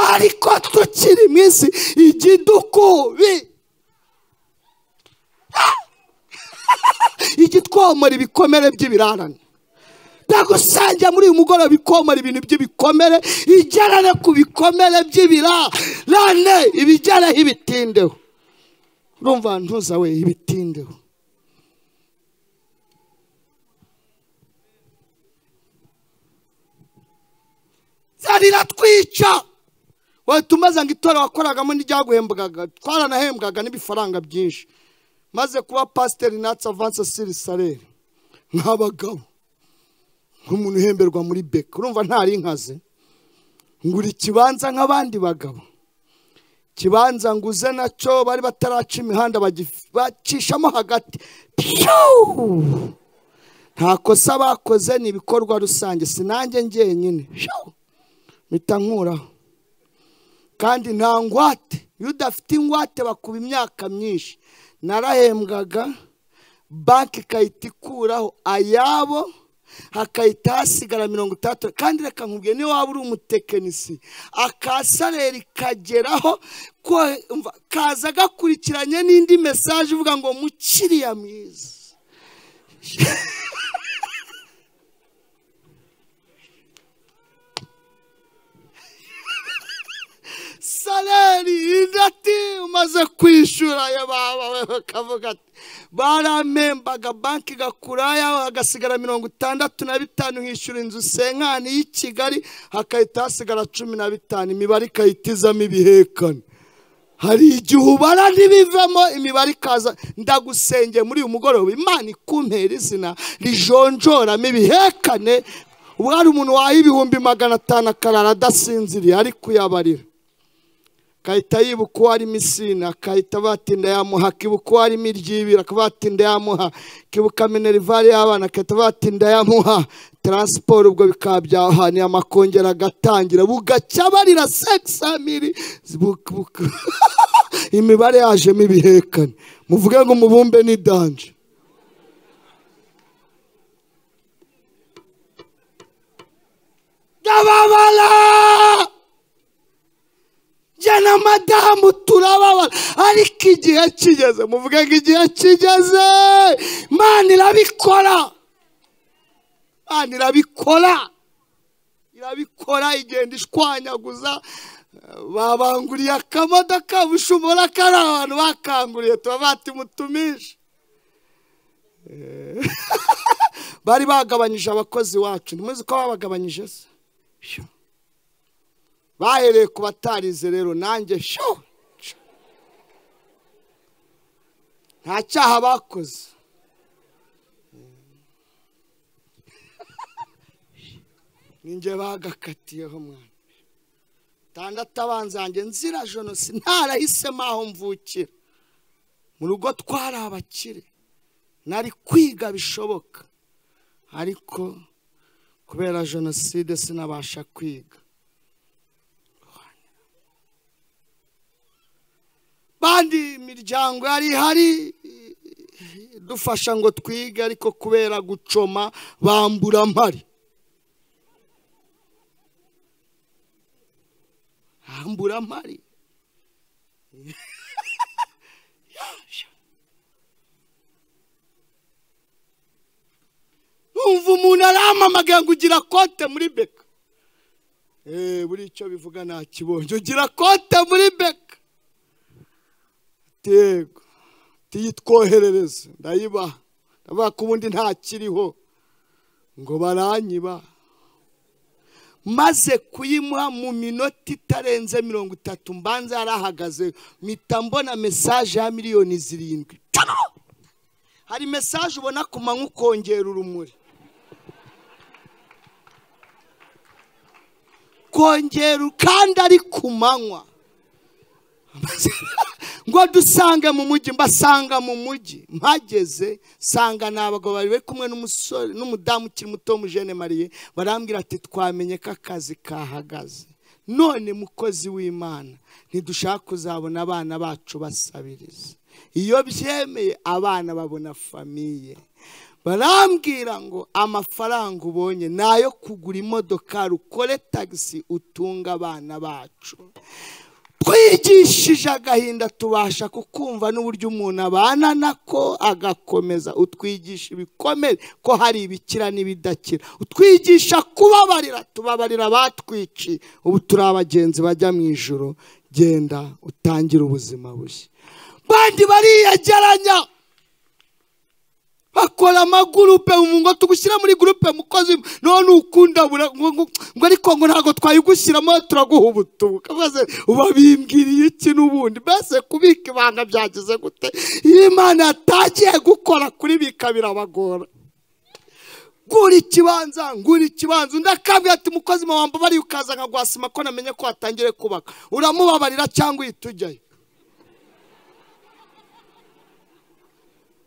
ariko tukiri iminsi igidukubi igitwomora ibikomere by'ibirarane ndagusangira muri uyu mugoroba bikomora ibintu by'ibikomere igerane ku bikomere by'ibirarane ibigeraho ibitindeho urumva ntuza we ibitindeho zariratwica watumaza ngitora wakoragamo n'ijyaguhembwaga twaranahembwaga n'ibifaranga byinshi maze kuba pasteur natsa avance siri salaire nk'abagabo nk'umuntu uhemberwa muri beke urumva ntari inkaze nguri kibanza nk'abandi bagabo kibanza nguze nacyo bari bataraca imihanda bagicishamo hagati nta kosa bakoze ni ibikorwa rusange sinange ngenyine mpita nkuraho kandi nta ngwate yudafite ingwate bakuba imyaka myinshi narahembwaga banki kayitikuraho ayabo hakayita hasigara 30 kandi reka nkubwiye ni waba uri umutekinisi akasalere kageraho ko kaza gakurikiranye n'indi message uvuga ngo mukiriya mwiza salari idati umaze kwishura ya baba kavuga baramembaga banki gakuraya agasigara 65 nkishura inzu senkani y'i Kigali hakayita hasigara 15 imibare ikayitizamo ibihekane hari igihu barandibivamo imibare kaza ndagusengeye muri uyu mugoroba Imana ikumpera izina rijonjoramo ibihekane ubu ari umuntu wahaye 500 akarara adasinziriye ariko yabarira kaita yibuko ari misina kaita batinda ya muha kibuko ari mirjibira kabatinda ya muha kibuka minerivali y'abana kaita batinda ya muha transport ubwo bikabya ahani amakongera gatangira bugaca barira 600 zibuka imibare yaje mibihekane muvuge ngo mubumbe ni danje dababala jana madamu turababara ariko igihe kigeze muvuga ngo igihe kigeze Imana irabikora irabikora igenda ishwanyaguza babanguriye akamodoka bushobora kari abantu bakanguriye tuba bati mutumisha bari bagabanyije abakozi wacu ntimuzi ko babagabanyije se sho bahereye ku batarize rero nanjye sho nta cyaha bakoze ninjye bagakatiyeho mwana tandatabanzanjye nzira jonose ntarahisema aho mvukira mu rugo twara abakire nari kwiga bishoboka ariko kubera jenoside sinabasha kwiga bandi miryango yari hari dufasha ngo twige ariko kubera gucoma bambura mpari ambura mari umva umuntu aramamaga ngo ugira kote muri beka buri icyo bivuga nta kibonye ugira kote muri beka tego tiyitwoherereza ndayibaha ndavuga ko ubundi nta kiriho ngo baranyiba maze kuyimuha mu minota itarenze 30 mbanza yarahagaze mitambona message ya miliyoni 7 hari message ubona kumanywa ukongera urumuri kongera kandi ari kumanywa ngo dusange mu mujyi mbasanga mu mujyi mpageze sanga nabagabo bari kumwe n'umusore n'umudamu ukiri muto mu Jeune Marie barambwira ati twamenye ka kazi kahagaze none mukozi w'Imana ntidushaka kuzabona abana bacu basabiriza iyo byemeye abana babona famiye barambwira ngo amafaranga ubonye nayo kugura imodoka ukore taxi utunga abana bacu twigishije agahinda tubasha kukumva n'uburyo umuntu abana nako agakomeza utwigisha ibikomere ko hari ibikira n'ibidakira utwigisha kubabarira tubabarira batwici ubu turabagenzi bajya mu ijoro genda utangira ubuzima bushya bandi bariyegeranya bakora amagurupe umungo tugushyira muri gurupe mukozi none ukunda ngo ariko ngo ntago twayigushyiramo turaguhubutuka maze ubabimbwiriye iki n'ubundi bese kubika ibanga byagize gute Imana atagiye gukora kuri bikabira abagora nguri kibanza ndakambya ati mukozi mawamba bari ukaza nkagwasima ko namenye ko atangire kubaka uramubabarira cyangwa yitujyaye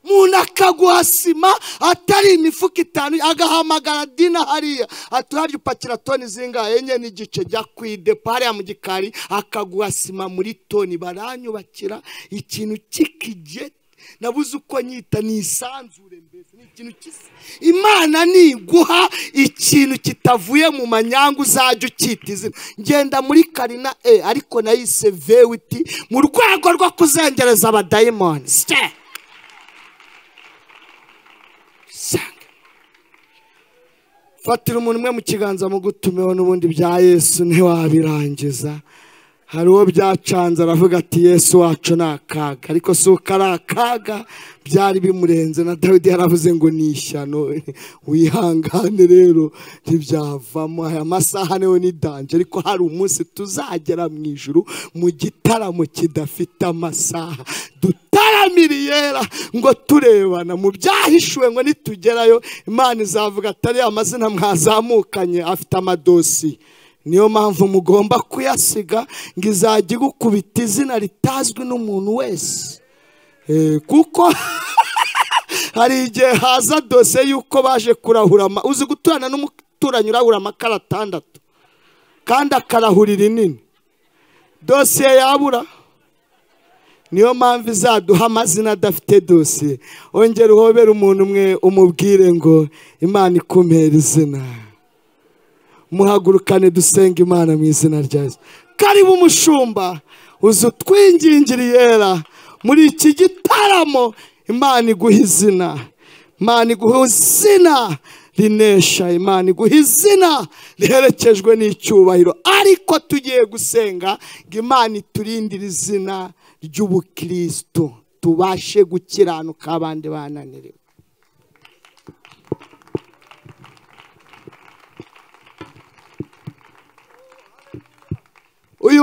munakaguasima atari imifuka 5 agahamagara dina hariya aturabye upakira toni zingahe enye n'igice jya kwide pare mu gikari akaguasima muri toni baranyubakira ikintu kikije nabuze uko nyita nisanzure mbese n'ikintu kisi Imana ni guha ikintu kitavuye mu manyangu zaje ukitize ngenda muri karina ariko nayise vewiti mu rwego rwo kuzengereza aba diamonds fatira umuntu umwe mu kiganza mu gutumeho n'ubundi bya Yesu ni wabirangiza hari uwo byacanze aravuga ati Yesu wacu nakaga ariko sukarakaga byari bimurenze na Dawidi yaravuze ngo nishyano wihangane rero ntibyavamo aya masaha newe ni danje ariko hari umunsi tuzagera mu ijuru mu gitaramo kidafite amasaha taramiriera ngo turebana mu byahishuwe ngo nitugerayo Imana izavuga atari amazina mwazamukanye afite amadosi niyo mpamvu mugomba kuyasiga ngo izajye gukubita izina ritazwi n'umuntu wese kuko hari igihe haza dose yuko baje kurahurama uzi guturana n'umuturanyi urahura amakara 6 kandi akarahurira inini dosiye yabura niyo mpamvu izaduha amazina adafite dosiye ongera uhobera umuntu umwe umubwire ngo Imana ikumpera izina muhagurukane dusenga Imana mu izina rya Yesu karibu umushumba uzu twingingiriyera muri iki gitaramo Imana iguha izina Imana iguha izina rinesha Imana iguha izina riherekejwe n'icyubahiro ariko tugiye gusenga ngo Imana iturindire izina ry'ubukristo tubashe gukiranuka abandi bananiriwe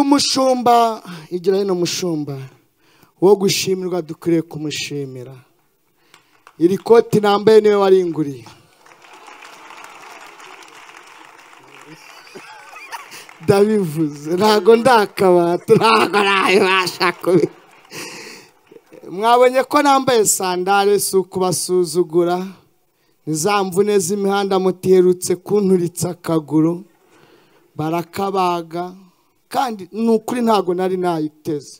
uyu mushumba igira no mushumba wo gushimirwa dukuriye kumushimira iri koti nambaye niwe waringuriye dabivuze ntago ndakaba ntago nayibasha kubi mwabonye ko nambaye sandale suku basuzugura nizamvune z'imihanda muterutse kunturitsa kaguru barakabaga kandi nukuri ntago nari nayiteze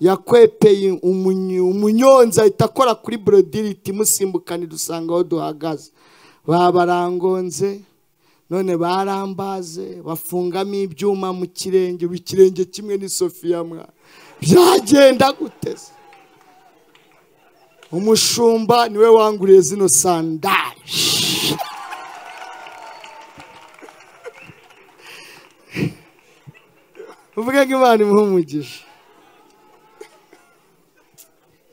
yakweteye umunyonza itakora kuri brodiriti musimbukani dusanga aho duhagaze babarangonze none barambaze bafungamo ibyuma mu kirenge bikirenge kimwe ni Sofia mwa byagenda guteze umushumba niwe wanguriye zino sandali uvuge Imana imuhumugisha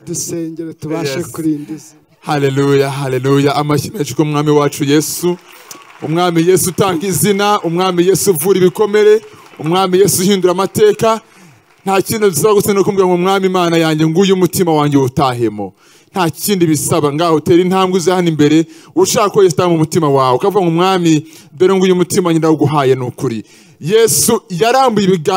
dusengere tubashe kurindiza haleluya haleluya amashimeshwe umwami wacu Yesu umwami Yesu tanga izina umwami Yesu uvura ibikomere umwami Yesu hindura amateka nta kintu bizagutse no kumbwira ngo umwami Imana yanjye nguyu umutima wanjye utahemo nta kindi bisaba ngaho tera intambwe zahana imbere ushaka Yesu mu mutima wawe ukavuga umwami dore nguyu mutima ndaguhaye nukuri Yesu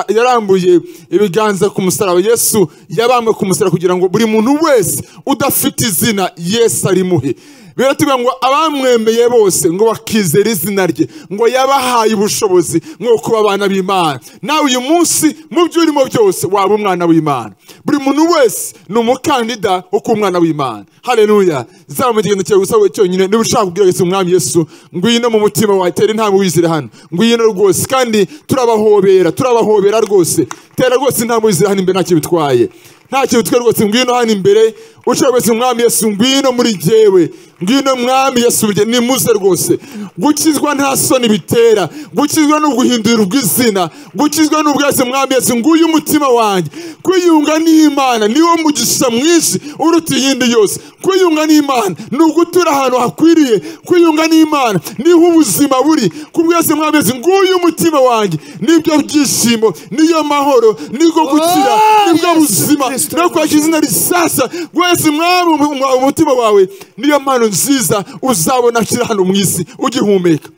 yarambuye ibiganza ku musaraba Yesu yabambwe ku musaraba kugira ngo buri muntu wese udafite izina Yesu arimuhe biratubwira ngo abamwemeye bose ngo bakizera izina rye ngo yabahaye ubushobozi ngo kuba abana b'Imana nawe uyu munsi mu byo urimo byose waba umwana w'Imana buri muntu wese ni umukandida wo kuba umwana w'Imana haleluya zamugende cyo gusawe cyo nyine n'ubushaka kugira Yesu umwami Yesu ngwino mu mutima wawe tera intambwe wizire hano ngwino rwose kandi turabahobera rwose tera rwose intambwe wizire hano imbere nacyo bitwaye nacyo bitwe rwose ngwino hano imbere ushobose umwami Yesu ngwino muri jewe ngwino umwami Yesu urye nimuze rwose gukizwa nta soni bitera gukizwa no guhindura ubwizina gukizwa n'ubwase umwami Yesu nguyu umutima wanjye kwiyunga n'Imana niwo mugisha mwinshi uruti yindi yose kwiyunga n'Imana n'ugutura ahantu hakwiriye kwiyunga n'Imana niho ubuzima buri kubwase umwami Yesu nguyu umutima wanjye nibyo byishimo niyo mahoro niko gukira nibyo buzima nakwa kizina risasa Yesu mwami umutima wawe niyo mpano nziza uzabona kiri hano mu isi ugihumeka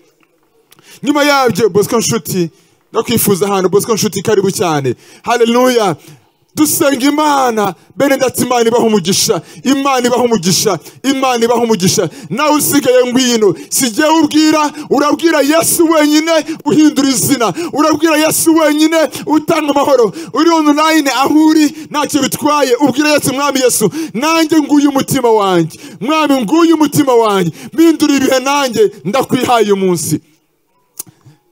nyuma yabyo Bosco nshuti ndakwifuza hano Bosco nshuti karibu cyane haleluya dusenga Imana Benedati Imana ibaho umugisha Imana ibaho umugisha Imana ibaho umugisha nawe usigaye ngwino sije ubwira urabwira Yesu wenyine uhindura izina urabwira Yesu wenyine utanga amahoro uri online ahuri nacyo bitwaye ubwira Yesu mwami Yesu nanjye nguyu umutima wanjye mwami nguyu umutima wanjye bindura ibihe nanjye ndakwihaye umunsi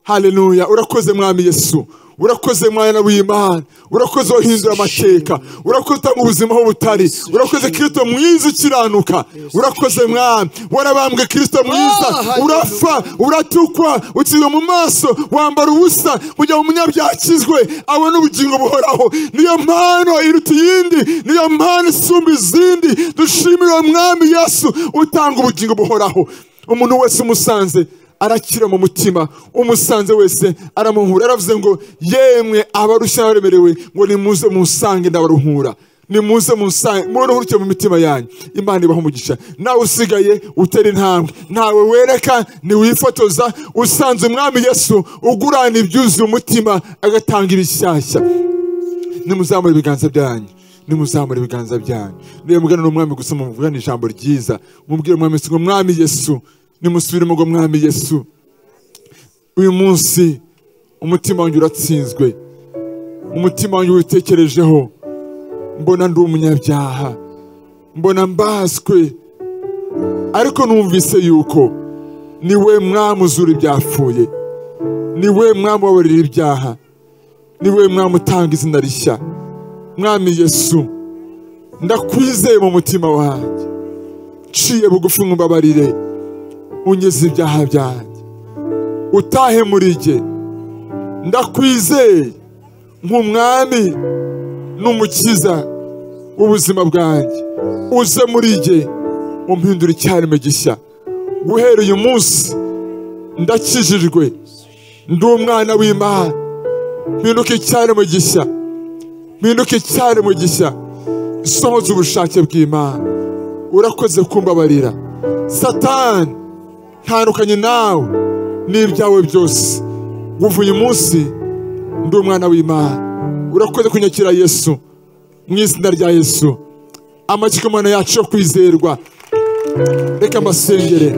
haleluya urakoze mwami Yesu urakoze mwana w'Imana urakoze uhindura amateka urakoze utanga ubuzima ho butari urakoze Kristo mwiza ukiranuka urakoze mwana warabambwe Kristo mwiza urafa uratukwa utsira mu maso wambara ubusa kujya mu munyabyakizwe abona ubugingo buhoraho niyo mpano iruta yindi niyo mpano isumba izindi dushimira umwami Yesu utanga ubugingo buhoraho umuntu wese umusanze arakira mu mutima umusanze wese aramuhura aravuze ngo yemwe abarushya baremerewe ngo nimuze musange ndabaruhura nimuze musange muruhurike mu mitima yanyu Imana ibaho umugisha nawe usigaye utera intambwe nawe wereka ni wifotoza usanze umwami Yesu ugurana ibyuzuye umutima agatanga ibishyashya nimuzamure ibiganza byanyu nimuzamure ibiganza byanyu niyo muganira umwami gusoma muvugana ijambo ryiza mubwire umwami Yesu nimusubire mu mwami Yesu uyu munsi umutima wanjye uratsinzwe umutima wanjye witekerejeho mbona ndi umunyabyaha mbona mbaswe ariko numvise yuko niwe mwami uzura ibyapfuye niwe mwami wabarira ibyaha niwe mwami utanga izina rishya mwami Yesu ndakwizeye mu mutima wanjye nciye bugufi umbabarire unyeze ibyaha byanjye utahe muri jye ndakwizeye nk'umwami n'umukiza w'ubuzima bwanjye uze muri jye umpindura icyaremwe gishya guhera uyu munsi ndakijijwe ndi umwana w'Imana Minuke cyane mu gishya. Minuke cyane mu gishya. Sohoza ubushake bw'Imana. Urakoze kumbabarira. Satan ntarukanye nawe n'ibyawe byose. Uvuye umunsi ndi umwana w'Imana. Urakoze kunyakira Yesu. Mu izina rya Yesu. Amatsiko mana yacu kwizerwa. Reka masengere.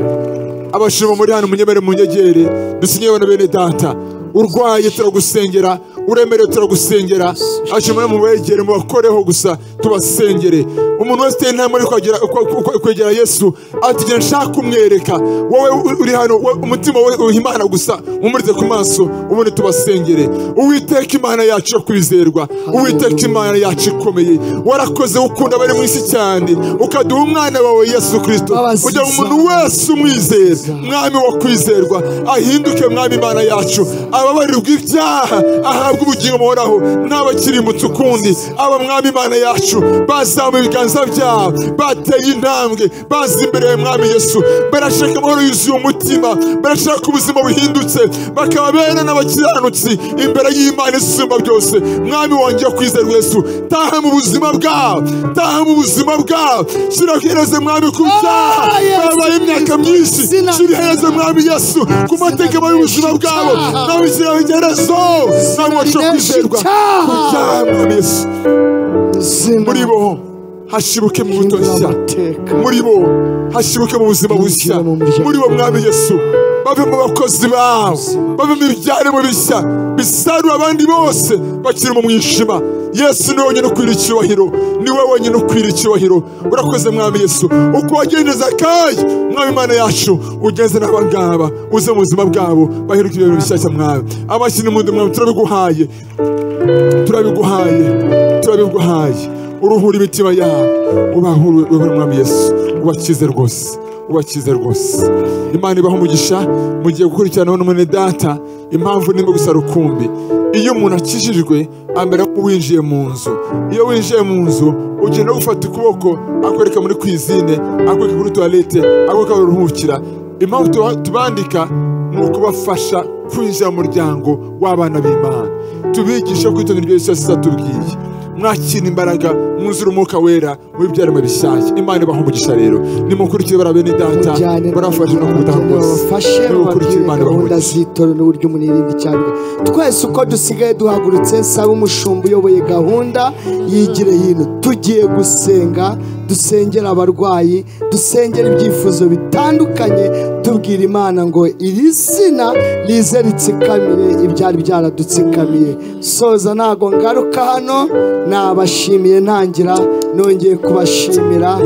Abashima muri hano munyemere mu nyegere. Dusinye bana bene data. Urwaye turagusengera, uremere turagusengera, ashimwe mu begere mu bakoreho gusa tubasengere. Umuntu wese nta muri kwegera Yesu ati nshaka kumwereka wowe uri hano umutima we Imana gusa umurize ku maso ubone tubasengere. Uwiteka Imana yacu kwizerwa, Uwiteka Imana yacu ikomeye, warakoze ukunda bari mu isi cyane ukaduha umwana wawe Yesu Kristo kugira ngo umuntu wese umwizere mwami wo kwizerwa ahinduke mwami Imana yacu. Ababarirwa ibyaha ahabwa ubugingo buhoraho n'abakiri mu tukundi aba mwami Imana yacu bazamuye ibiganza byabo bateye intambwe baza imbere mwami Yesu barashaka amahoro yuzuye umutima barashaka ubuzima buhindutse bakaba bene n'abakiranutsi imbere y'Imana isumba byose. Mwami wanjye kwizerwa Yesu taha mu buzima bwabo, taha mu buzima bwabo, shirahereze mwami ku byaha babaye imyaka myinshi, shirahereze mwami Yesu ku mateka y'ubuzima bwabo. Now we see how it is so. Now we show you the God. Muribo, hashibuke mu butoshya. Muribo, hashibuke mu buzima bushya. Muribo mwami Yesu. Bave mu bakozi bawe. Bave mu byare mu bishya. Bisaru abandi bose bakiri mu mwishima. Yesu ni wenyine ukwiriye icyubahiro, ni wowe wenyine ukwiriye icyubahiro. Urakoze mwami Yesu. Uko wagendeza kayi mwami Imana yacu ugenze n'abangaba uze mu buzima bwabo baheruka ibintu bishyashya mwami. Abashyira mu ndimo turabiguhaye, turabiguhaye, turabiguhaye. Uruhura imitima yabo ubahure mwami Yesu, ubakize rwose, ubakize rwose. Imana ibaho umugisha mugiye gukurikirana n'umwene data. Impamvu nimba gusa rukumbi iyo umuntu akijijwe amera uwinjiye mu nzu, iyo winjiye mu nzu ugenda gufata ukuboko akwereka muri kwizine, akwereka kuri toilette, akwereka uruhukira. Impamvu tubandika nuko bafasha kwinjira mu muryango w'abana b'Imana, tubigisha kwitondera ibyo Yesu yatubwiye. Mwakina imbaraga mwuzura umwuka wera w'ibyara mu bishashya. Imana ibaho umugisha rero nimukurikire barabene data barafasha no kubutaho bose nimukurikire Imana gahunda z'itorero n'uburyo umunirindi cyane. Twese uko dusigaye duhagurutse nsaba umushumba uyoboye gahunda yigire hino, tugiye gusenga, dusengera abarwayi, dusengera ibyifuzo bitandukanye, tubwira Imana ngo iri zina rize ritsikamiye ibyari byaradutsikamiye. Soza ntago ngaruka hano, nabashimiye ntangira nongeye kubashimira.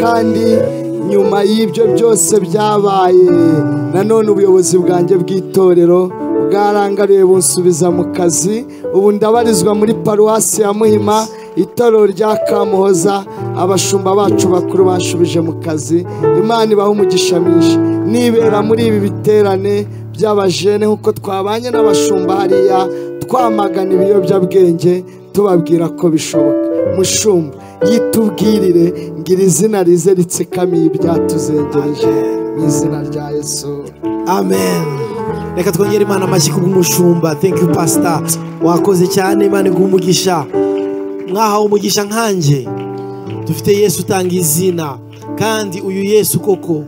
Kandi nyuma y'ibyo byose byabaye nanone ubuyobozi bwanjye bw'itorero bwarangariye bunsubiza mu kazi, ubu ndabarizwa muri paruwasi ya Muhima, itorero rya Kamuhoza. Abashumba bacu bakuru bashubije mu kazi, Imana ibaho umugisha mwinshi. Nibera muri ibi biterane by'abajene nkuko twabanye n'abashumba hariya twamagana ibiyobyabwenge tubabwira ko bishoboka. Mushumba yitubwirire ngira izina rize ritsikamiye ibyatuzengereje mu izina rya Yesu, amen. Reka twongere Imana amashyi k'umushumba. Thank you pastor, wakoze cyane. Imana iguhe umugisha, mwahawe umugisha nkanjye. Dufite Yesu utanga izina, kandi uyu Yesu koko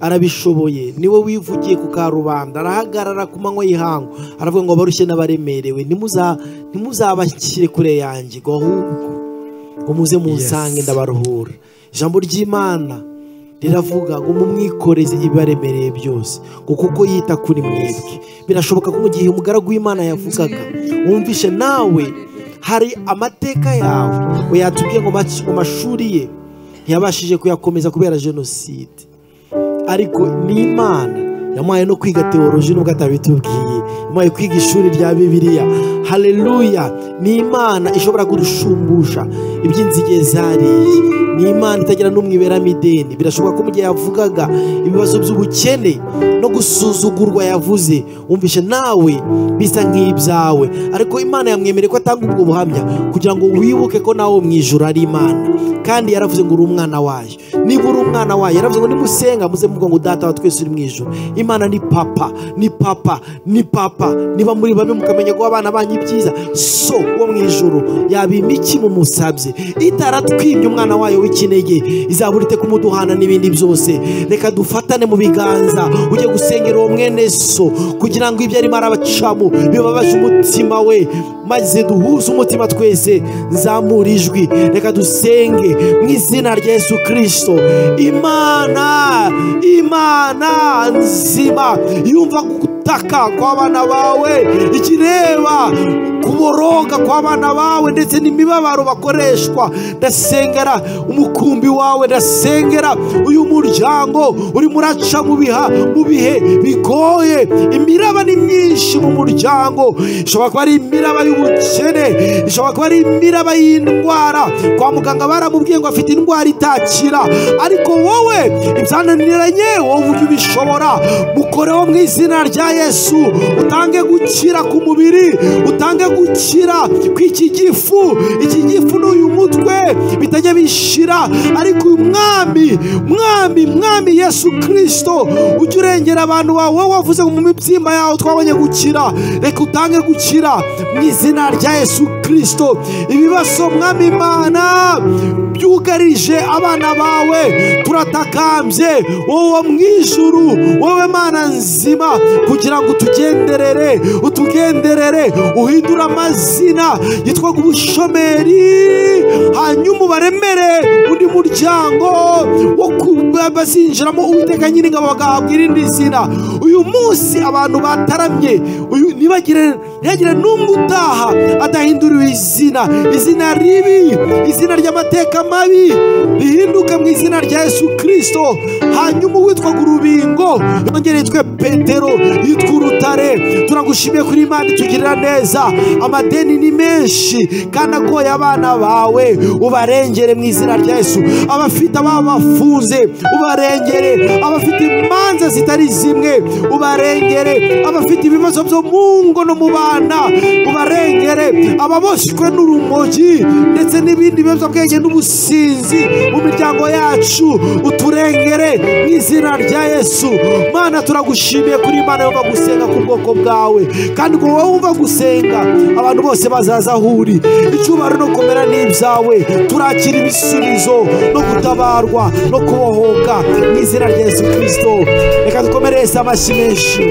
arabishoboye. Niwe wivugiye ku Karubanda, arahagarara ku manywa y'ihangu aravuga ngo barushye n'abaremerewe nimuzabashyire kure yanjye ngo muze munsange ndabaruhura. Ijambo ry'Imana riravuga ngo mumwikoreze ibaremereye byose ngo kuko yita kuri mwebwe. Birashoboka ko mu gihe umugaragu w'Imana yavugaga wumvishe nawe hari amateka yawe uyatubwiye ngo amashuri ye yabashije kuyakomeza kubera jenoside, ariko ni Imana yamaye no kwiga teoloji nubwo atabitubwiye, yamaye kwiga ishuri rya Bibiliya. Haleluya! Ni Imana ishobora kudushumbusha iby'inzige zariye. ni Imana itagira n'umwe iberamo ideni. Birashoboka ko mu gihe yavugaga ibibazo by'ubukene no gusuzugurwa yavuze umvishe nawe bisa nk'ibyawe, ariko Imana yamwemereye ko atanga ubwo buhamya kugira ngo wibuke ko nawe mwijuru ari Imana, kandi yaravuze ngo uri umwana waje. Niba uri umwana waje yaravuze ngo nimusenga muze muvuga ngo data wa twese uri mwijuru. Imana ni papa, ni papa, ni papa. Niba muri bamwe mukamenya ko abana banyu byiza, so wo mwijuru yabimiki mu musabye itaratwibye umwana wayo w'ikinege izaburite kumuduhana n'ibindi byose. Reka dufatane mu biganza uje gusengera uwo mwene so kugira ngo ibyo ari marabacamo bibabaje umutima we, maze duhuze umutima twese nzamura ijwi. Reka dusenge mu izina rya Yesu Kristo. Imana, Imana nzima yumva gutaka kw'abana bawe, ikireba kuboroga kw'abana bawe ndetse n'imibabaro bakoreshwa. Ndasengera umukumbi wawe, ndasengera uyu muryango uri muraca mu biha mu bihe bigoye. Imiraba ni myinshi mu muryango, ishobora kuba ari imiraba y'ubukene, ishobora kuba ari imiraba y'indwara. Kwa muganga baramubwiye ngo afite indwara itakira, ariko wowe ibyananiranye wowe ubishobora. Mukoreho mu izina rya Yesu, utange gukira ku mubiri, utange gukira kw'iki gifu. Iki gifu n'uyu mutwe bitajya bishira, ariko umwami, mwami, mwami Yesu Kristo ujye urengera abantu bawe. Wavuze mu mibyimba yawe twabonye gukira, reka utange gukira mu izina rya Yesu Kristo. Ibibazo mwami Imana byugarije abana bawe turatakambye, wowe mwijuru, wowe Mana nzima, kugira ngo tugenderere, utugenderere, uhindura amazina yitwa ubushomeri, hanyuma baremere undi muryango wo kubazinjiramo Uwiteka nyir'ingabo bagahabwa irindi zina. Uyu munsi abantu bataramye uyu nibagire ntihagire n'umwe utaha adahinduriwe izina, izina ribi, izina ry'amateka mabi rihinduke mu izina rya Yesu Kristo. Hanyuma witwa Urubingo yongere yitwe Petero, yitwa Urutare. Turagushimiye kuri Imana tugirira neza. Amadeni ni menshi kandi agoye abana bawe, ubarengere mu izina rya Yesu. Abafite ababafunze ubarengere, abafite imanza zitari zimwe ubarengere, abafite ibibazo byo mu ngo no mu bana ubarengere, ababoshywe n'urumogi ndetse n'ibindi biyobyabwenge n'ubusinzi mu miryango yacu uturengere mu izina rya Yesu. Mana turagushimiye kuri Imana yo gusenga ku bwoko bwawe, kandi ko wumva gusenga abantu bose bazazahuri. Icyubaro no komera n'ibyawe, turakira ibisubizo no gutabarwa no kubohoka mu izina rya Yesu Kristo. Reka dukomereze amashyi menshi.